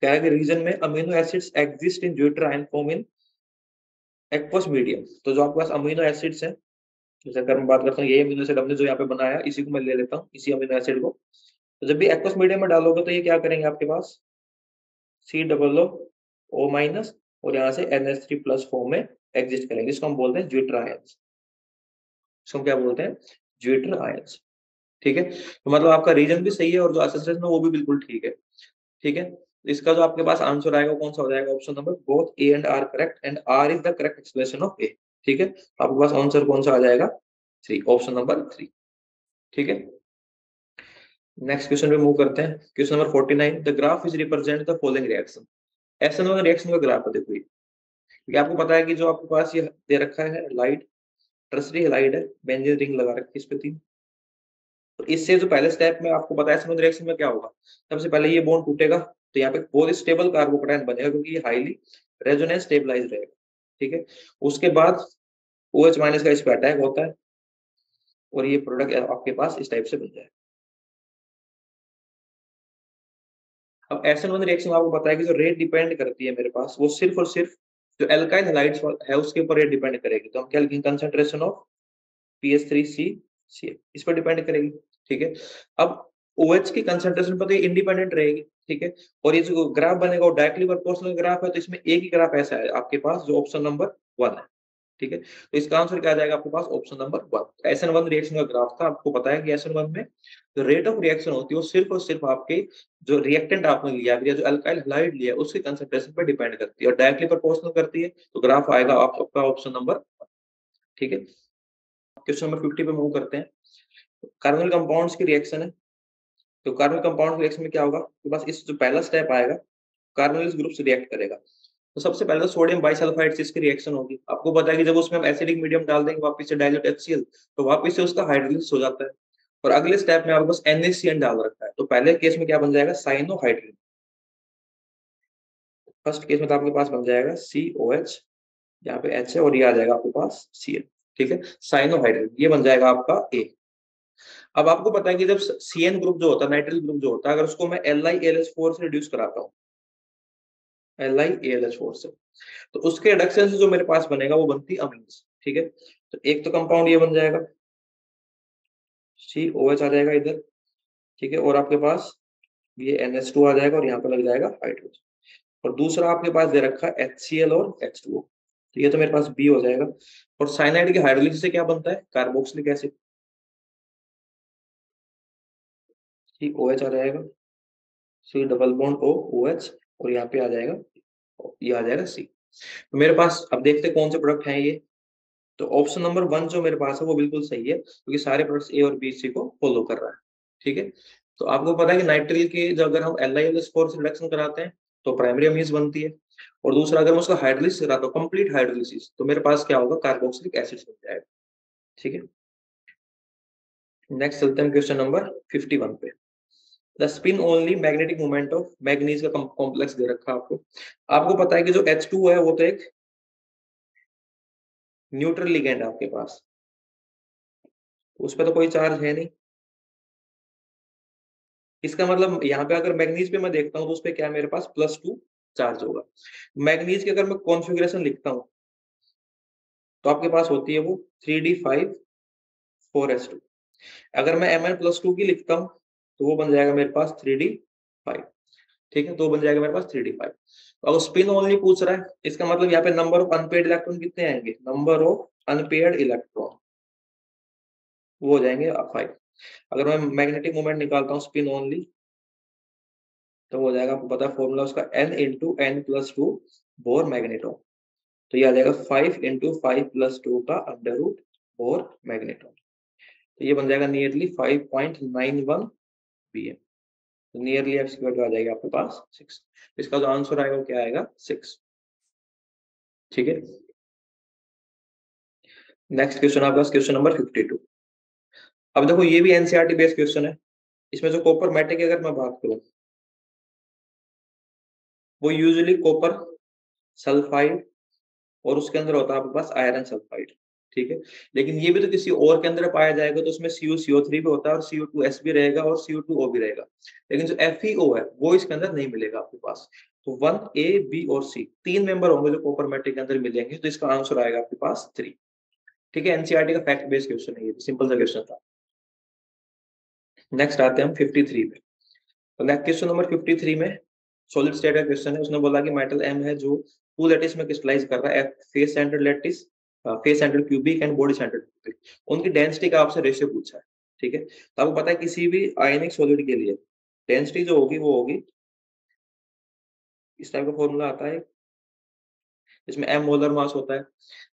कह रहा है कि रीजन में amino acids exist in ड्यूट्राइन form in aqueous medium. तो जो आपके पास अमीनो एसिड्स हैं, जैसे अगर मैं बात करता हूँ ये अमीनो एसिड हमने जो यहाँ पे बनाया, इसी को मैं ले लेता हूँ, इसी अमीनो एसिड को, तो जब भी एक्वस मीडियम में डालोगे तो ये क्या करेंगे आपके पास सी डबल ओ माइनस और यहाँ से NH3 प्लस फॉर्म में एग्जिस्ट करेंगे। इसको हम बोलते हैं ज्यूट्रायंस। इसको हम क्या बोलते हैं, ज्यूट्रायंस। ठीक है, तो मतलब आपका रीजन भी सही है और जो एसेंसेस में वो भी बिल्कुल ठीक है। ठीक है, इसका जो आपके पास आंसर आएगा कौन सा हो जाएगा, option number both A and R correct and R is the correct explanation of A. ठीक है, तो आपके पास आंसर कौन सा आ जाएगा, 3, ऑप्शन नंबर 3। ठीक है, नेक्स्ट क्वेश्चन पे मूव करते हैं। Question number 49, the graph is represent the following reaction. SN1 reaction का ग्राफ देखो, क्योंकि आपको पता है कि जो आपके पास ये दे रखा है लाइट टर्सरी हैलाइड है, बेंजीन रिंग लगा रखी है इस पे 3। इससे जो पहले स्टेप में आपको पता है SN1 रिएक्शन में क्या होगा, सबसे पहले ये बॉन्ड टूटेगा तो यहाँ पे बहुत स्टेबल कार्बोकैटायन बनेगा क्योंकि ये हाईली रेजोनेंस स्टेबलाइज्ड रहेगा। ठीक है, उसके बाद OH माइनस का इस पे अटैक होता है और ये प्रोडक्ट आपके पास इस टाइप से बन जाएगा। अब SN1 रिएक्शन आपको पता है कि जो रेट डिपेंड करती है मेरे पास वो सिर्फ और सिर्फ जो एल्काइल हैलाइड्स है उसके ऊपर रेट डिपेंड करेगी। तो हम क्या लिखेंगे, कंसंट्रेशन ऑफ PH3CCl, इस पर डिपेंड करेगी। ठीक है, अब OH की कंसंट्रेशन पर तो ये इंडिपेंडेंट रहेगी। ठीक है, और ये जो ग्राफ बनेगा वो डायरेक्टली प्रोपोर्शनल ग्राफ है, तो इसमें एक ही ग्राफ ऐसा है आपके पास जो ऑप्शन नंबर 1 है। ठीक है, तो इसका आंसर क्या आ जाएगा आपके पास, ऑप्शन नंबर 1। SN1 रिएक्शन का ग्राफ था, आपको पता है कि SN1 में जो रेट ऑफ रिएक्शन होती है वो सिर्फ और सिर्फ आपके जो रिएक्टेंट आपने लिया या जो अल्काइल हैलाइड लिया उसके कंसंट्रेशन पर डिपेंड करती है और डायरेक्टली प्रोपोर्शनल करती है, तो ग्राफ आएगा आपका ऑप्शन नंबर 1। ठीक है, क्वेश्चन नंबर 50 पे मूव करते हैं। कार्बोनिल कंपाउंड्स की रिएक्शन है, तो कार्बोनिल कंपाउंड रिएक्शन में क्या होगा, तो बस इस जो पहला स्टेप आएगा कार्बोनिल ग्रुप से रिएक्ट करेगा। तो सबसे पहले सोडियम बाइसल्फाइड से इसकी रिएक्शन होगी। आपको पता है कि जब उसमें हम एसिडिक मीडियम डाल देंगे वापस से डाइल्यूट HCl, तो वापस से उसका हाइड्रोलिसिस हो जाता है और अगले स्टेप में आपके पास NaCN डाल रखा है, तो तो पहले केस में क्या बन जाएगा साइनोहाइड्रिन, फर्स्ट केस में तो आपके पास बन जाएगा COH, यहाँ पे H है और ये आ जाएगा आपके पास Cl, ठीक है, साइनोहाइड्रिन ये बन जाएगा आपका A। अब आपको पता है कि जब CN ग्रुप जो होता है, नाइट्रिल ग्रुप जो होता है, अगर उसको मैं LiAlH4 से रिड्यूस कराता हूँ LiAlH4 से, तो उसके रिडक्शन से जो मेरे पास बनेगा वो बनती अमीन्स, ठीक है। तो एक तो कंपाउंड ये बन जाएगा COH आ जाएगा इधर, ठीक है, और आपके पास ये NH2 आ जाएगा और यहाँ पर लग जाएगा हाइड्रोजन, और दूसरा आपके पास दे रखा है HCl और H2O, तो ये तो मेरे पास B हो जाएगा। और साइनाइड के हाइड्रोलिसिस से क्या बनता है कार्बोक्सिलिक एसिड, ठीक, OH आ जाएगा, C double bond O OH और यहाँ पे आ जाएगा ये आ जाएगा C। तो मेरे पास अब देखते कौन से प्रोडक्ट हैं ये, तो ऑप्शन नंबर 1 जो मेरे पास है वो बिल्कुल सही है क्योंकि सारे प्रोडक्ट्स A और B C को फॉलो कर रहा है, ठीक है। तो आपको पता है कि नाइट्रिल के जब अगर हम LiAlH4 से रिडक्शन कराते हैं तो प्राइमरी अमीन्स बनती है, और दूसरा अगर मैं उसका हाइड्रोलिसिस कराता हूं कंप्लीट हाइड्रोलिसिस तो मेरे पास क्या होगा कार्बोक्सिलिक एसिड बन जाएगा, ठीक है। नेक्स्ट चलते हैं क्वेश्चन नंबर 51 पे। The spin only magnetic moment of manganese का कॉम्प्लेक्स दे रखा है आपको। आपको पता है कि जो H2 है वो तो एक न्यूट्रल लिगेंड है आपके पास, उस पर तो कोई चार्ज है नहीं, इसका मतलब यहाँ पे अगर मैग्नीज पे मैं देखता हूँ तो उस पे क्या मेरे पास +2 चार्ज होगा। मैग्नीज की अगर मैं कॉन्फ़िगरेशन लिखता हूँ तो आपके पास होती है वो 3d5 4s2, अगर मैं Mn+2 की लिखता हूँ तो वो बन जाएगा मेरे पास 3d5, ठीक है, तो बन जाएगा मेरे पास 3d5। और स्पिन ओनली पूछ रहा है, इसका मतलब यहाँ पे नंबर ऑफ अनपेयर्ड इलेक्ट्रॉन कितने आएंगे, नंबर ऑफ अनपेयर्ड इलेक्ट्रॉन वो हो जाएंगे 5। अगर मैं मैग्नेटिक मोमेंट निकालता हूं स्पिन ओनली तो हो जाएगा आपको पता है फॉर्मूला उसका N×N+2 बोर मैग्नेटॉन, तो ये आ जाएगा 5×5+2 का √ बोर मैग्नेटॉन, तो ये बन जाएगा नियरली 5.91 Bm, तो नियरली F स्क्वायर का आ जाएगा आपके पास 6। इसका जो आंसर आएगा वो क्या आएगा 6, ठीक है। नेक्स्ट क्वेश्चन आपका क्वेश्चन नंबर 52। अब देखो ये भी एनसीईआरटी बेस्ड क्वेश्चन है, इसमें जो कॉपर मैटे की अगर मैं बात करूं वो यूजुअली कॉपर सल्फाइड और उसके अंदर होता है आपके पास आयरन सल्फाइड, ठीक है, लेकिन ये भी तो किसी और के अंदर पाया जाएगा तो उसमें CuCO3 भी होता है और CO2S भी रहेगा और CO2O भी रहेगा, लेकिन जो FeO है वो इसके अंदर नहीं मिलेगा आपके पास। तो 1 A B और C 3 मेंबर होंगे जो कॉपर मैटे के अंदर मिलेंगे, तो इसका आंसर आएगा आपके पास 3, ठीक है। एनसीईआरटी का फैक्ट बेस्ड क्वेश्चन है, ये सिंपल सा क्वेश्चन था। नेक्स्ट आते हैं हम 53 पे। तो नेक्स्ट क्वेश्चन नंबर 53 में सॉलिड स्टेट का क्वेश्चन है, उसने बोला कि मेटल M है जो 2 लैटिस में क्रिस्टलाइज कर रहा है, face centred lattice, face centred cubic and body centred cubic, उनकी डेंसिटी का आपसे रेशियो पूछा है, ठीक है। तो आपको पता है किसी भी आयनिक सॉलिड के लिए डेंसिटी जो होगी वो होगी, इस टाइप का फॉर्मूला आता है इसमें M मोलर मास होता है,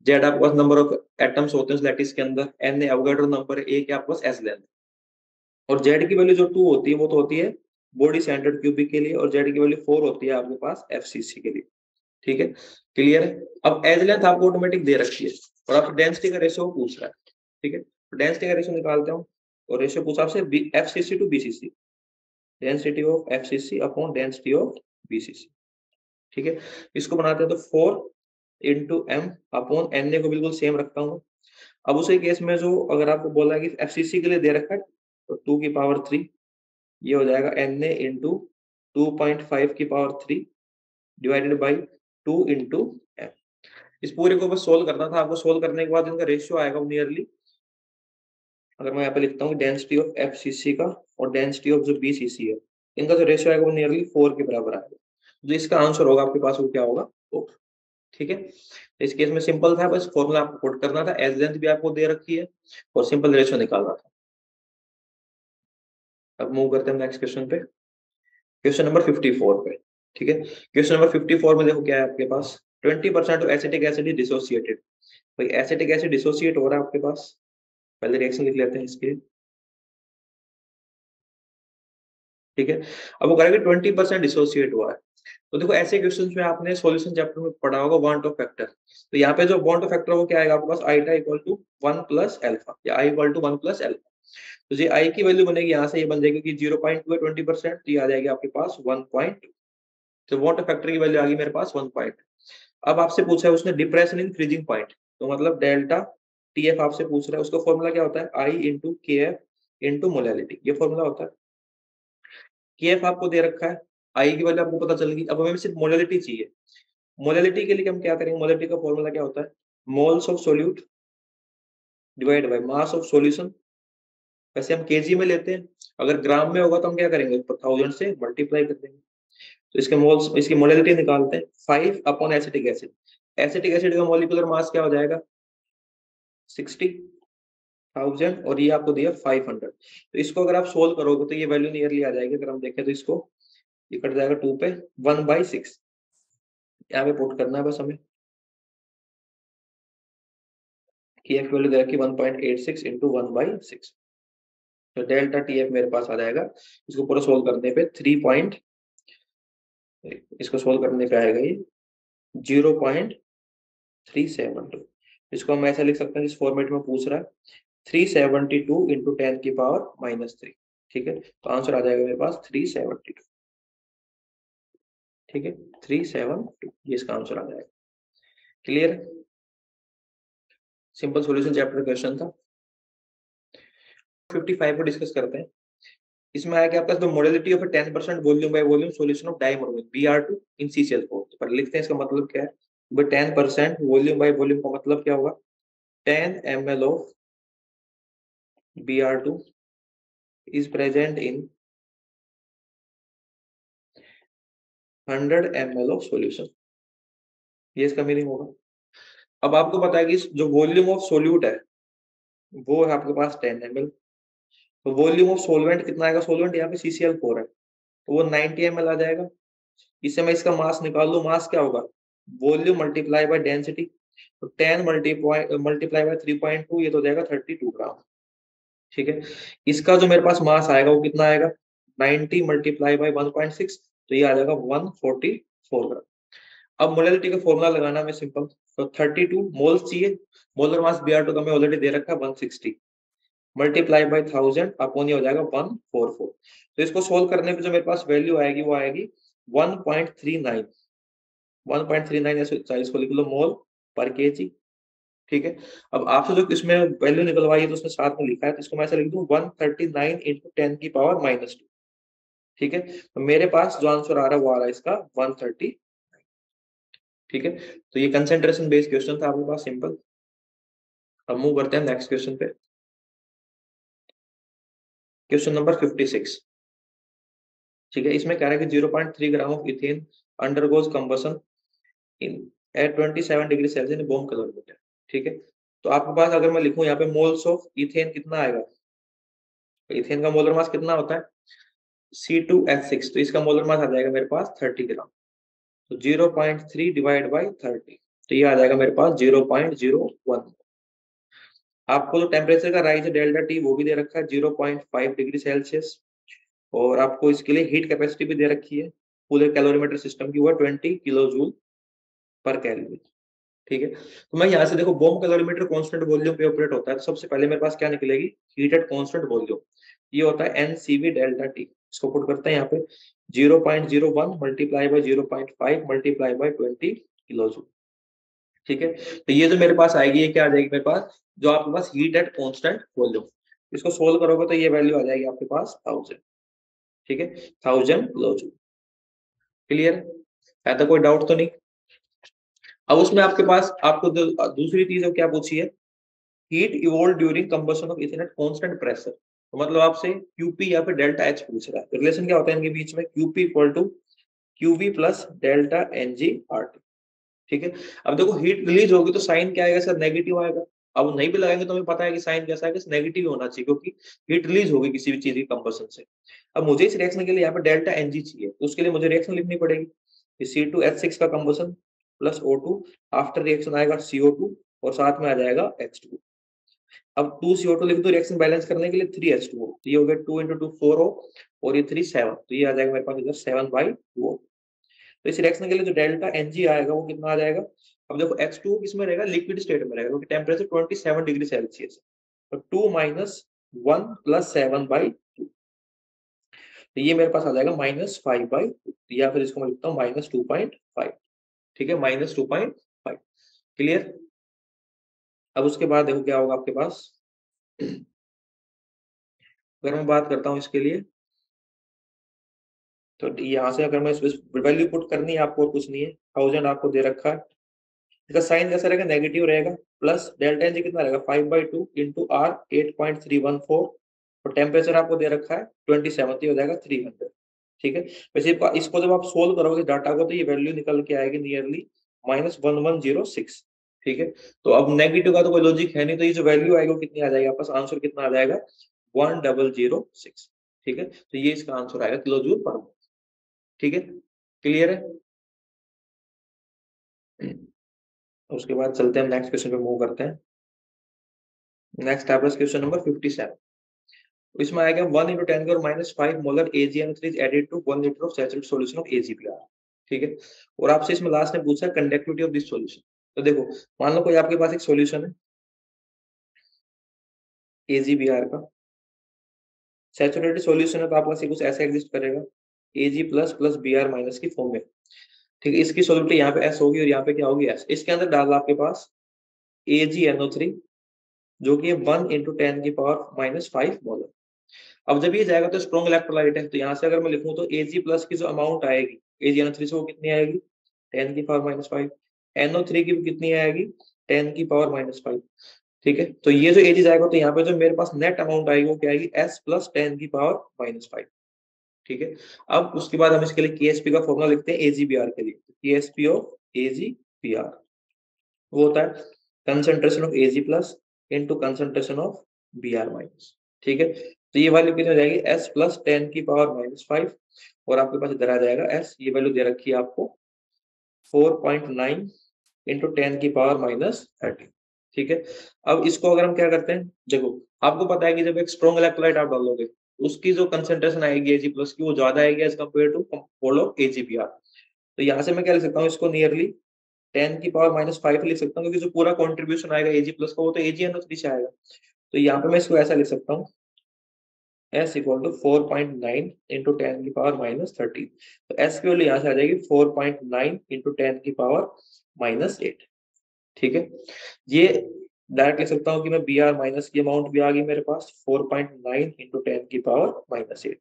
Z आपके पास नंबर ऑफ एटम्स होते हैं उस लैटिस के अंदर, N है एवोगैड्रो नंबर, A के आपके पास S लेंथ, और Z की वैल्यू जो 2 होती है वो तो होती है बॉडी सेंटर्ड क्यूबिक के लिए, और Z की वैल्यू 4 होती है आपके पास FCC के लिए, ठीक है, क्लियर है। अब एज लेंथ आपको ऑटोमेटिक दे रखी है और आपसे डेंसिटी का रेशियो पूछ रहा है, ठीक है। डेंसिटी का रेशियो निकालते हैं और रेशियो पूछा आपसे FCC to BCC, density of FCC/डेंसिटी ऑफ BCC, ठीक है। इसको बनाते हैं तो 4 × M/Na को बिल्कुल सेम रखता हूँ। अब उसी केस में जो अगर आपको बोला कि FCC के लिए दे रखा है तो 2 की पावर 3 ये हो जाएगा Na × 2.5 की पावर 3 / 2 × M। इस पूरे को बस सोल्व करना था आपको, सोल्व करने के बाद इनका रेशियो आएगा नियरली, अगर मैं यहाँ पे लिखता हूँ डेंसिटी ऑफ FCC का और डेंसिटी ऑफ जो BCC है इनका जो रेशियो आएगा वो नियरली 4 के बराबर आएगा, जो इसका आंसर होगा आपके पास वो क्या होगा 4, ठीक है। इस केस में सिंपल था, बस फॉर्मूला आपको कोट करना था, एज लेंथ भी आपको दे रखी है और सिंपल रेशियो निकालना था। अब मूव करते हैं नेक्स्ट क्वेश्चन पे, क्वेश्चन नंबर 54 पे, ठीक है। क्वेश्चन नंबर 54 में देखो क्या है आपके पास 20% of acetic acid is dissociated. भाई एसिटिक एसिड डिसोसिएट हो रहा है आपके पास, पहले रिएक्शन लिख लेते हैं इसके, ठीक है। अब वो करेंगे 20% डिसोसिएट हुआ है, तो देखो ऐसे क्वेश्चन में आपने सॉल्यूशन चैप्टर में पढ़ा होगा बॉन्ड ऑफ फैक्टर, तो यहाँ पे जो बॉन्ड ऑफ फैक्टर वो क्या आएगा आपके पास i इक्वल टू 1 + अल्फा या i इक्वल टू 1 + अल्फा। तो जी आई की वैल्यू बनेगी यहाँ से, ये बन जाएगी कि 0.2 है 20%, तो ये आ जाएगी आपके पास 1.2। तो वाट फैक्टर की वैल्यू आ गई मेरे पास 1.2। अब आपसे पूछा है उसने डिप्रेशन इन फ्रीजिंग पॉइंट, तो मतलब डेल्टा टी एफ आपसे पूछ रहा है, उसका फॉर्मूला क्या होता है, आई into K F into molality, ये फॉर्मूला होता है। के एफ आपको दे रखा है, आई की वैल्यू आपको पता चल गई, अब हमें सिर्फ मोलैलिटी चाहिए। मोलैलिटी के लिए हम क्या करेंगे, मोलैलिटी का फॉर्मूला क्या होता है, moles of solute divide by mass of solution. वैसे हम केजी में लेते हैं, अगर ग्राम में होगा तो हम क्या करेंगे 1000 से मल्टीप्लाई कर देंगे। तो इसके मोल्स, इसकी मोलैलिटी निकालते हैं 5 upon acetic acid. Acetic acid का मॉलिक्यूलर मास क्या हो जाएगा 60,000 और ये आपको दिया 500। तो इसको अगर आप सोल्व करोगे तो ये वैल्यू नियरली आ जाएगी, अगर हम देखें तो इसको ये कट जाएगा 2 पे 1/6 यहाँ पे पुट करना है बस हमें। Kf वैल्यू दे रखी 1.86 इंटू 1/6, तो डेल्टा टी एफ मेरे पास आ जाएगा, इसको पूरा सोल्व करने पे 3 पॉइंट आएगा ये 0.372। इसको हम ऐसा लिख सकते हैं जिस फॉर्मेट में पूछ रहा है 372 इंटू 10⁻³ ठीक है। तो आंसर आ जाएगा मेरे पास 372 ठीक है, 372 ये इसका आंसर आ जाएगा। Clear, simple solution chapter question था। 55 को डिस्कस करते हैं। इसमें आया कि आपका तो modality of 10% volume by volume solution of dimer Br2 in CCl4। पर लिखते हैं इसका मतलब क्या है, 10% वॉल्यूम बाय वॉल्यूम का मतलब क्या होगा 10 ml of Br2 is present in 100 ml of solution, ये इसका मीनिंग होगा। अब आपको पता है कि जो वॉल्यूम ऑफ सोल्यूट है वो है आपके पास 10 ml, तो वॉल्यूम ऑफ सोलवेंट कितना आएगा, सोलवेंट यहाँ पे CCl4 है तो वो 90 ml आ जाएगा। इससे मैं इसका मास निकाल लूँ, मास क्या होगा वॉल्यूम मल्टीप्लाई बाय डेंसिटी, तो 10 मल्टीप्लाई बाय 3.2 ये तो जाएगा 32 ग्राम ठीक है। इसका जो मेरे पास मास आएगा वो कितना आएगा 90 मल्टीप्लाई बाय 1.6, तो ये आ जाएगा 144 ग्राम। अब मोलैलिटी का फॉर्मूला लगाना मैं सिंपल, तो 32 मोल्स चाहिए, मोलर मास Br2 का मैं ऑलरेडी दे रखा है 160 मल्टीप्लाई बाय 1000 अपॉन ये हो जाएगा 144। तो इसको सोल्व करने पे जो मेरे पास वैल्यू आएगी वो आएगी 1.39 ऐसे इसको लिख लो मोल पर केजी ठीक है। अब आपसे जो इसमें वैल्यू निकलवाई है तो उसने साथ में लिखा है, तो इसको मैं ऐसा लिख दूं 139 × 10⁻² ठीक है। तो मेरे पास जो आंसर आ रहा है वो आ रहा है इसका 130 ठीक है। तो ये कंसेंट्रेशन बेस्ड क्वेश्चन था आपके पास सिंपल। अब मूव करते हैं नेक्स्ट क्वेश्चन पे, क्वेश्चन नंबर 56 ठीक है। इसमें कह रहा है कि 0.3 gram of ethane undergoes combustion in at 27°C in bomb kilometre ठीक है। तो आपके पास अगर मैं लिखूं यहाँ पे मोल्स ऑफ इथेन कितना आएगा, इथेन का मोलर मास कितना होता है C2H6, तो इसका मोलर मास आ जाएगा मेरे पास 30 ग्राम, तो 0.3 डिवाइड बाय 30, तो ये आ जाएगा मेरे पास 0.01। आपको जो टेम्परेचर का राइज है डेल्टा टी वो भी दे रखा है 0.5°C और आपको इसके लिए हीट कैपेसिटी भी दे रखी है पूरे कैलोरीमीटर सिस्टम की, वो 20 kJ/K ठीक है। तो मैं यहाँ से देखो बॉम कैलोरीमीटर कांस्टेंट वॉल्यूम पे ऑपरेट होता है, तो सबसे पहले मेरे पास क्या निकलेगी हीट एट कांस्टेंट वॉल्यूम, ये होता है NCV डेल्टा टी। इसको पुट करते हैं यहाँ पे 0.01 multiply by 0.5 multiply by 20 kJ ठीक है। तो ये जो मेरे पास आएगी ये क्या आ जाएगी मेरे पास, जो आपके पास हीट एट कांस्टेंट वॉल्यूम, इसको सोल्व करोगे तो ये वैल्यू आ जाएगी आपके पास 1000 ठीक है, 1000 kJ। क्लियर है, तो कोई डाउट तो नहीं। अब उसमें आपके पास आपको दूसरी चीज क्या पूछी है, heat evolve during combustion of ethane at constant pressure, तो मतलब आपसे QP या फिर डेल्टा H पूछ रहा है, तो रिलेशन क्या होता है इनके बीच में QP = QV + ΔNgRT ठीक है। अब देखो हीट रिलीज होगी तो साइन क्या आएगा सर, नेगेटिव आएगा। अब नहीं भी लगाएंगे तो हमें पता है कि साइन कैसा है, नेगेटिव होना चाहिए क्योंकि हीट रिलीज होगी किसी भी चीज की कंबसन से। अब मुझे इस रिएक्शन के लिए यहाँ पे डेल्टा Ng चाहिए, तो उसके लिए मुझे रिएक्शन लिखनी पड़ेगी C2H6 का combustion plus O2, after reaction आएगा CO2 और साथ में आ जाएगा H2। अब 2CO2 लिख दो रिएक्शन बैलेंस करने के लिए, 3H2O ये हो गया 2 × 2 4O और ये 3 7, तो ये आ जाएगा मेरे पास इधर 7/2O। तो इस रिएक्शन के लिए जो डेल्टा Ng आएगा वो कितना आ जाएगा, अब देखो H2O किसमें रहेगा, लिक्विड स्टेट में रहेगा क्योंकि टेम्परेचर 27°C है, तो 2 माइनस 1 + 7/2। तो ये मेरे पास आ जाएगा -5/2, या फिर इसको मैं लिखता हूँ -2.5। ठीक है, -2.5। क्लियर। अब उसके बाद देखो क्या होगा आपके पास। अगर मैं बात करता हूँ इसके लिए, तो यहाँ से अगर मैं वैल्यू पुट करनी है आपको और कुछ नहीं है, 1000 आपको दे रखा है। इसका साइन कैसा रहेगा, नेगेटिव रहेगा। प्लस डेल्टा एनजी कितना रहेगा, 5/2 इंटू आर 8.314, और टेम्परेचर आपको दे रखा है 27, हो जाएगा 300। ठीक है, वैसे इसको जब आप सोल्व करोगे डाटा को तो ये वैल्यू निकल के आएगी नियरली -1106। ठीक है, तो अब नेगेटिव का तो कोई लॉजिक है नहीं, तो ये जो वैल्यू आएगी वो कितनी आ जाएगी, आपके पास आंसर कितना आ जाएगा 1006। ठीक है, तो ये इसका आंसर आएगा किलोजूल पर। ठीक है, क्लियर है। उसके बाद चलते हैं नेक्स्ट क्वेश्चन पे मूव करते हैं। नेक्स्ट आपका क्वेश्चन नंबर 57। इसमें आएगा 1 × 10⁻⁻5 molar AgN3 is added to 1 litre of saturated solution of AgPr। ठीक है, और आपसे इसमें लास्ट में पूछा कंडक्टिविटी ऑफ दिस सॉल्यूशन। तो देखो, मान लो कोई आपके पास एक सॉल्यूशन है AgBr का, सैचुरेटेड सॉल्यूशन है, तो आपके पास कुछ ऐसा एग्जिस्ट करेगा Ag++ Br- की फॉर्म में। ठीक है, इसकी सॉल्युबिलिटी यहाँ पे S होगी और यहाँ पे क्या होगी S। इसके अंदर डाला आपके पास AgNO3 जो कि 1 × 10⁻⁻5 मोलर। अब जब ये जाएगा तो स्ट्रॉन्ग इलेक्ट्रोलाइट है, तो यहाँ से अगर मैं लिखूँ तो Ag+ की जो अमाउंट आएगी AgNO3 से वो कितनी आएगी 10⁻⁻5, NO3 की भी कितनी आएगी 10⁻⁻5। ठीक है, तो ये जो Ag जाएगा तो यहाँ पे जो मेरे पास नेट अमाउंट आएगी वो क्या आएगी S + 10⁻⁻5। ठीक है, अब उसके बाद हम इसके लिए KSP का फॉर्मूला लिखते हैं AgBr के लिए। KSP ऑफ AgBr वो होता है concentration of Ag+ into concentration of Br-। ठीक है, तो ये वैल्यू कितनी हो जाएगी S + 10⁻⁻5, और आपके पास इधर आ जाएगा S। ये वैल्यू दे रखी है आपको 4.9 इंटू 10⁻−30। ठीक है, अब इसको अगर हम क्या करते हैं, देखो आपको पता है कि जब एक स्ट्रॉन्ग इलेक्ट्रोलाइट आप डालोगे उसकी जो कंसेंट्रेशन आएगी Ag+ की वो ज्यादा आएगी as compare to whole of AgBr। तो यहाँ से मैं क्या लिख सकता हूँ, इसको नियरली 10⁻⁻5 लिख सकता हूँ, क्योंकि जो पूरा कॉन्ट्रीब्यूशन आएगा Ag+ का वो तो AgNO3 से आएगा। तो यहाँ पे मैं इसको ऐसा लिख सकता हूँ S = 4.9 × 10⁻−13। तो S की वैल्यू यहाँ से आ जाएगी 4.9 × 10⁻⁻8। ठीक है, ये डायरेक्ट लिख सकता हूँ कि मैं Br- की अमाउंट भी आ गई मेरे पास 4.9 × 10⁻⁻8।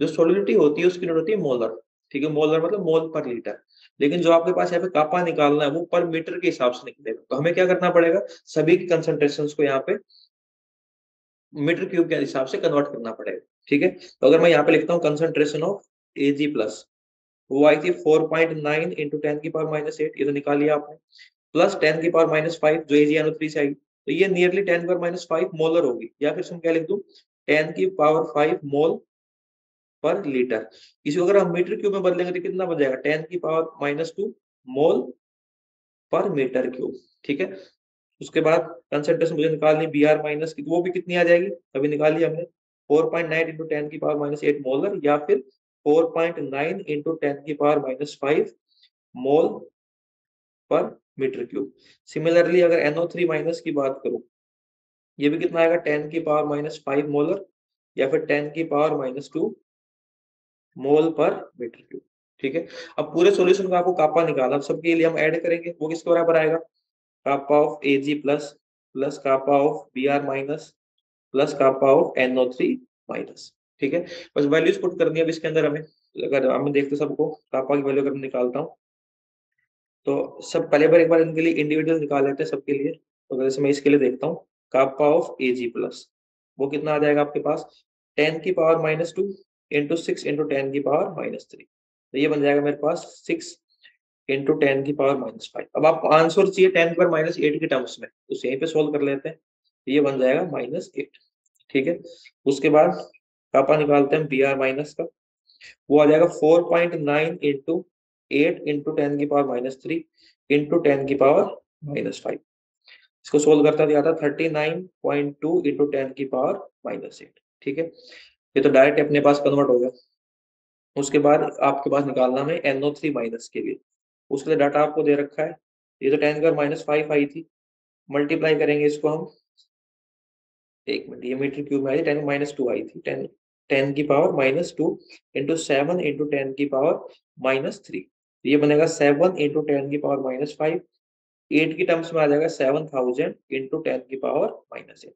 जो सॉल्युबिलिटी होती है उसकी नोट होती है मोलर। ठीक है, मोलर मतलब मोल पर लीटर, लेकिन जो आपके पास यहाँ पे कापा निकालना है वो पर मीटर के हिसाब से निकलेगा। तो हमें क्या करना पड़ेगा, सभी की कंसंट्रेशन को यहाँ पे मीटर क्यूब के हिसाब से कन्वर्ट करना पड़ेगा। ठीक है, तो अगर मैं यहाँ पे लिखता हूँ कंसंट्रेशन ऑफ Ag+ वो आई थी 4.9 × 10⁻⁻8, ये तो निकाल लिया आपने, प्लस 10⁻⁻5 जो AgNO3 से आएगी, तो ये नियरली 10⁻⁻5 मोलर होगी, या फिर क्या लिख दूं 10⁻⁵ मोल पर लीटर। इसको अगर हम मीटर क्यूब में बदलेंगे तो कितना बन जाएगा 10⁻⁻2 मोल पर मीटर क्यूब। ठीक है, उसके बाद कंसेंट्रेशन मुझे निकालनी Br- की, वो भी कितनी आ जाएगी, अभी निकाल लिया हमने 4.9 × 10⁻⁻8 मोलर, या फिर 4.9 × 10⁻⁻5 मोल पर मीटर क्यूब। सिमिलरली अगर NO3- की बात करूं, ये भी कितना आएगा 10⁻⁻5 मोलर, या फिर 10⁻⁻2 मोल पर मीटर क्यूब। ठीक है, अब पूरे सॉल्यूशन का आपको कापा निकालना, अब सबके लिए हम ऐड करेंगे, वो किसके बराबर आएगा kappa of Ag+ kappa of Br- kappa of NO3-। ठीक है, बस वैल्यूज पुट करनी है अब इसके अंदर हमें। अगर हम देखते सबको कापा की वैल्यू अगर निकालता हूँ, तो सब पहले बार एक बार इनके लिए इंडिविजुअल निकाल लेते हैं सबके लिए। तो अगर जैसे मैं इसके लिए देखता हूँ कापा ऑफ Ag+ वो कितना आ जाएगा आपके पास 10⁻-2 इंटू 6 × 10⁻-3। तो ये बन जाएगा मेरे पास 6 × 10⁻⁻5। अब आपको आंसर चाहिए 10⁻⁻8 के टर्म्स में, तो यहीं पे सोल्व कर लेते हैं, ये बन जाएगा -8। ठीक है, उसके बाद कापा निकालते हैं Br- का, वो आ जाएगा 4.9 × 8 × 10⁻⁻3 इंटू 10⁻-5। इसको सोल्व करता दिया था 39.2 × 10⁻-8। ठीक है, ये तो डायरेक्ट अपने पास कन्वर्ट हो गया। उसके बाद आपके पास निकालना है NO3- के लिए, उसके लिए डाटा आपको दे रखा है, ये तो 10⁻⁻5 आई थी, मल्टीप्लाई करेंगे इसको हम एक मिनट, ये मीटर क्यूब में आई थी 10 - 2 आई थी, 10 की पावर -2 इंटू 7 इंटू 10 की पावर -3, ये बनेगा 7 इंटू 10 की पावर -5। 8 की टर्म्स में आ जाएगा 7000 इंटू 10 की पावर -8।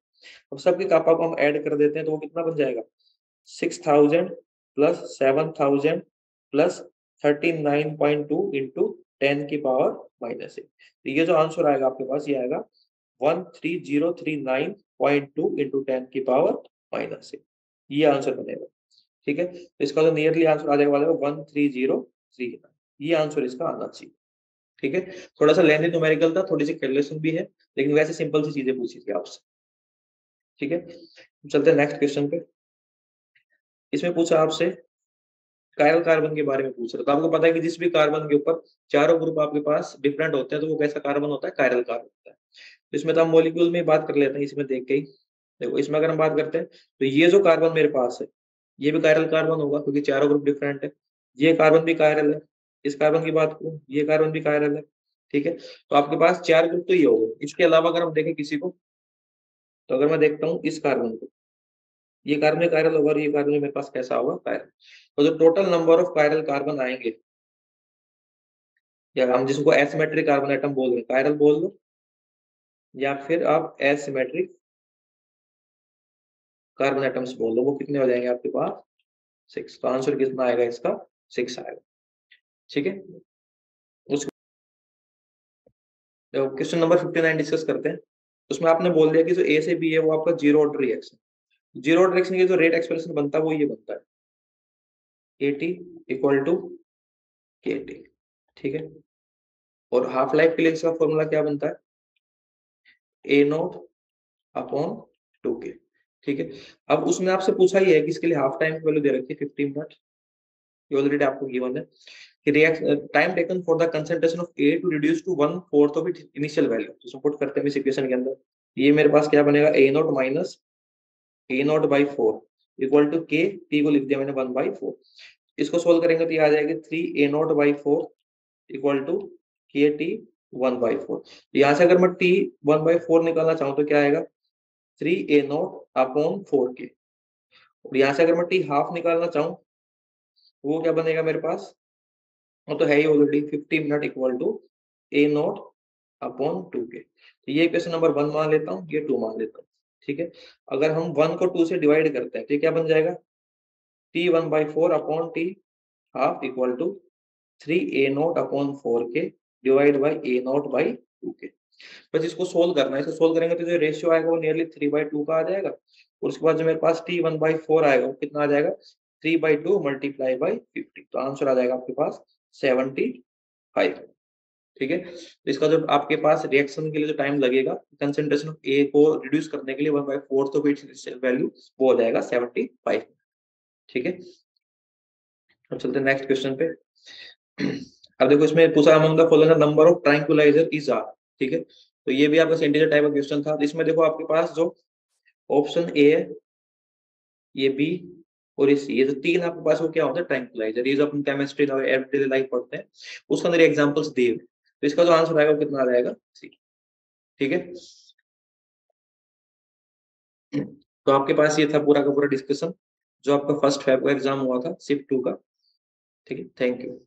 अब सबके कापा को हम ऐड कर देते हैं तो वो कितना बन जाएगा 6000 + 7000 + 392 इंटू 10 की पावर -8। तो ये जो आंसर आएगा आपके पास ये आएगा 13039.2 इंटू 10 की पावर -8, ये आंसर बनेगा। ठीक है, तो इसका जो नियरली आंसर आ जाएगा 13039, ये आंसर इसका आना चाहिए। ठीक है, थोड़ा सा लेंथी न्यूमेरिकल था, थोड़ी सी कैलकुलेशन भी है, लेकिन वैसे सिंपल सी चीजें पूछी थी आपसे। ठीक है, चलते हैं नेक्स्ट क्वेश्चन पे। इसमें पूछा आपसे कायरल कार्बन के बारे में पूछ रहा था। आपको पता है कि जिस भी कार्बन के ऊपर चारों ग्रुप आपके पास डिफरेंट होते हैं तो वो कैसा कार्बन होता है, कायरल कार्बन होता है। तो इसमें तो हम मॉलिक्यूल में बात कर लेते हैं, इसमें देख के ही देखो। इसमें अगर हम बात करते हैं तो ये जो कार्बन मेरे पास है ये भी कायरल कार्बन होगा क्योंकि चारों ग्रुप डिफरेंट है। ये कार्बन भी कायरल है, इस कार्बन की बात करूं ये कार्बन भी कायरल है। ठीक है, तो आपके पास चार ग्रुप तो ये हो गए। इसके अलावा अगर हम देखें किसी को, तो अगर मैं देखता हूँ इस कार्बन को, ये कार्बन कायरल होगा और ये कार्बन मेरे पास कैसा होगा, कायरल। तो जो total number of chiral carbon आएंगे, या हम जिसको एसिमेट्रिक कार्बन एटम बोल रहे हैं, कायरल बोल लो या फिर आप एसिमेट्रिक कार्बन एटम्स बोल लो, वो कितने हो जाएंगे आपके पास 6। तो आंसर कितना आएगा इसका 6 आएगा। ठीक है, उसको क्वेश्चन नंबर 59 डिस्कस करते हैं। उसमें आपने बोल दिया कि जो ए से बी है वो आपका zero order reaction, zero order reaction के जो रेट एक्सपेंशन बनता है वो ये बनता है AT = KT। ठीक है, और हाफ लाइफ के लिए इसका फॉर्मूला क्या बनता है A0/2K। ठीक है, अब उसमें आपसे पूछा ही है कि इसके लिए हाफ टाइम की वैल्यू दे रखी है 15 मिनट, ये ऑलरेडी आपको गिवन है कि reaction time taken for the concentration of A to reduce to 1/4 of it initial value. तो सपोर्ट करते हैं इस इक्वेशन के अंदर ये मेरे पास क्या बनेगा A0 - A0/4 = K। T को लिख दिया मैंने 1/4। इसको सोल्व करेंगे तो ये आ जाएगी 3A0/4 = KT 1/4। यहाँ से अगर मैं T 1/4 निकालना चाहूँ तो क्या आएगा 3A0/4K, और यहाँ से अगर मैं T हाफ निकालना चाहूँ वो क्या बनेगा मेरे पास, वो तो है ही ऑलरेडी 15 मिनट = A0/2K। तो ये क्वेश्चन नंबर 1 मान लेता हूँ, ये 2 मान लेता हूँ। ठीक है, अगर हम 1 को 2 से डिवाइड करते हैं तो क्या बन जाएगा T1/4 / T half = 3A0/4K / A0/2K। बस इसको सोल्व करना है। इसको सोल्व करेंगे तो जो रेशियो आएगा वो नियरली 3/2 का आ जाएगा, और उसके बाद जो मेरे पास T1/4 आएगा वो कितना आ जाएगा 3/2 × 50। तो आंसर आ जाएगा आपके पास 75। ठीक है, तो इसका जो आपके पास रिएक्शन के लिए जो टाइम लगेगा कंसेंट्रेशन ऑफ ए को रिड्यूस करने के लिए 1/4 ऑफ इट्स वैल्यू, वो हो जाएगा 75। ठीक है, अब चलते हैं नेक्स्ट क्वेश्चन पे। अब देखो इसमें पूछा among the following number of ट्रायंगुलाइजर is are. ठीक है, तो ये भी आपका इंटीजर टाइप का क्वेश्चन था। इसमें देखो आपके पास जो ऑप्शन ए है, ये बी और ये जो 3 आपके पास वो क्या होता है ट्रायंगुलाइजर। ये जो अपनी केमिस्ट्री और एवरीडे लाइफ पढ़ते हैं उसके अंदर एग्जांपल्स दिए हुए, तो इसका जो आंसर आएगा वो कितना आ जाएगा 3। ठीक है, तो आपके पास ये था पूरा का पूरा डिस्कशन जो आपका फर्स्ट फेब का एग्जाम हुआ था शिफ्ट 2 का। ठीक है, थैंक यू।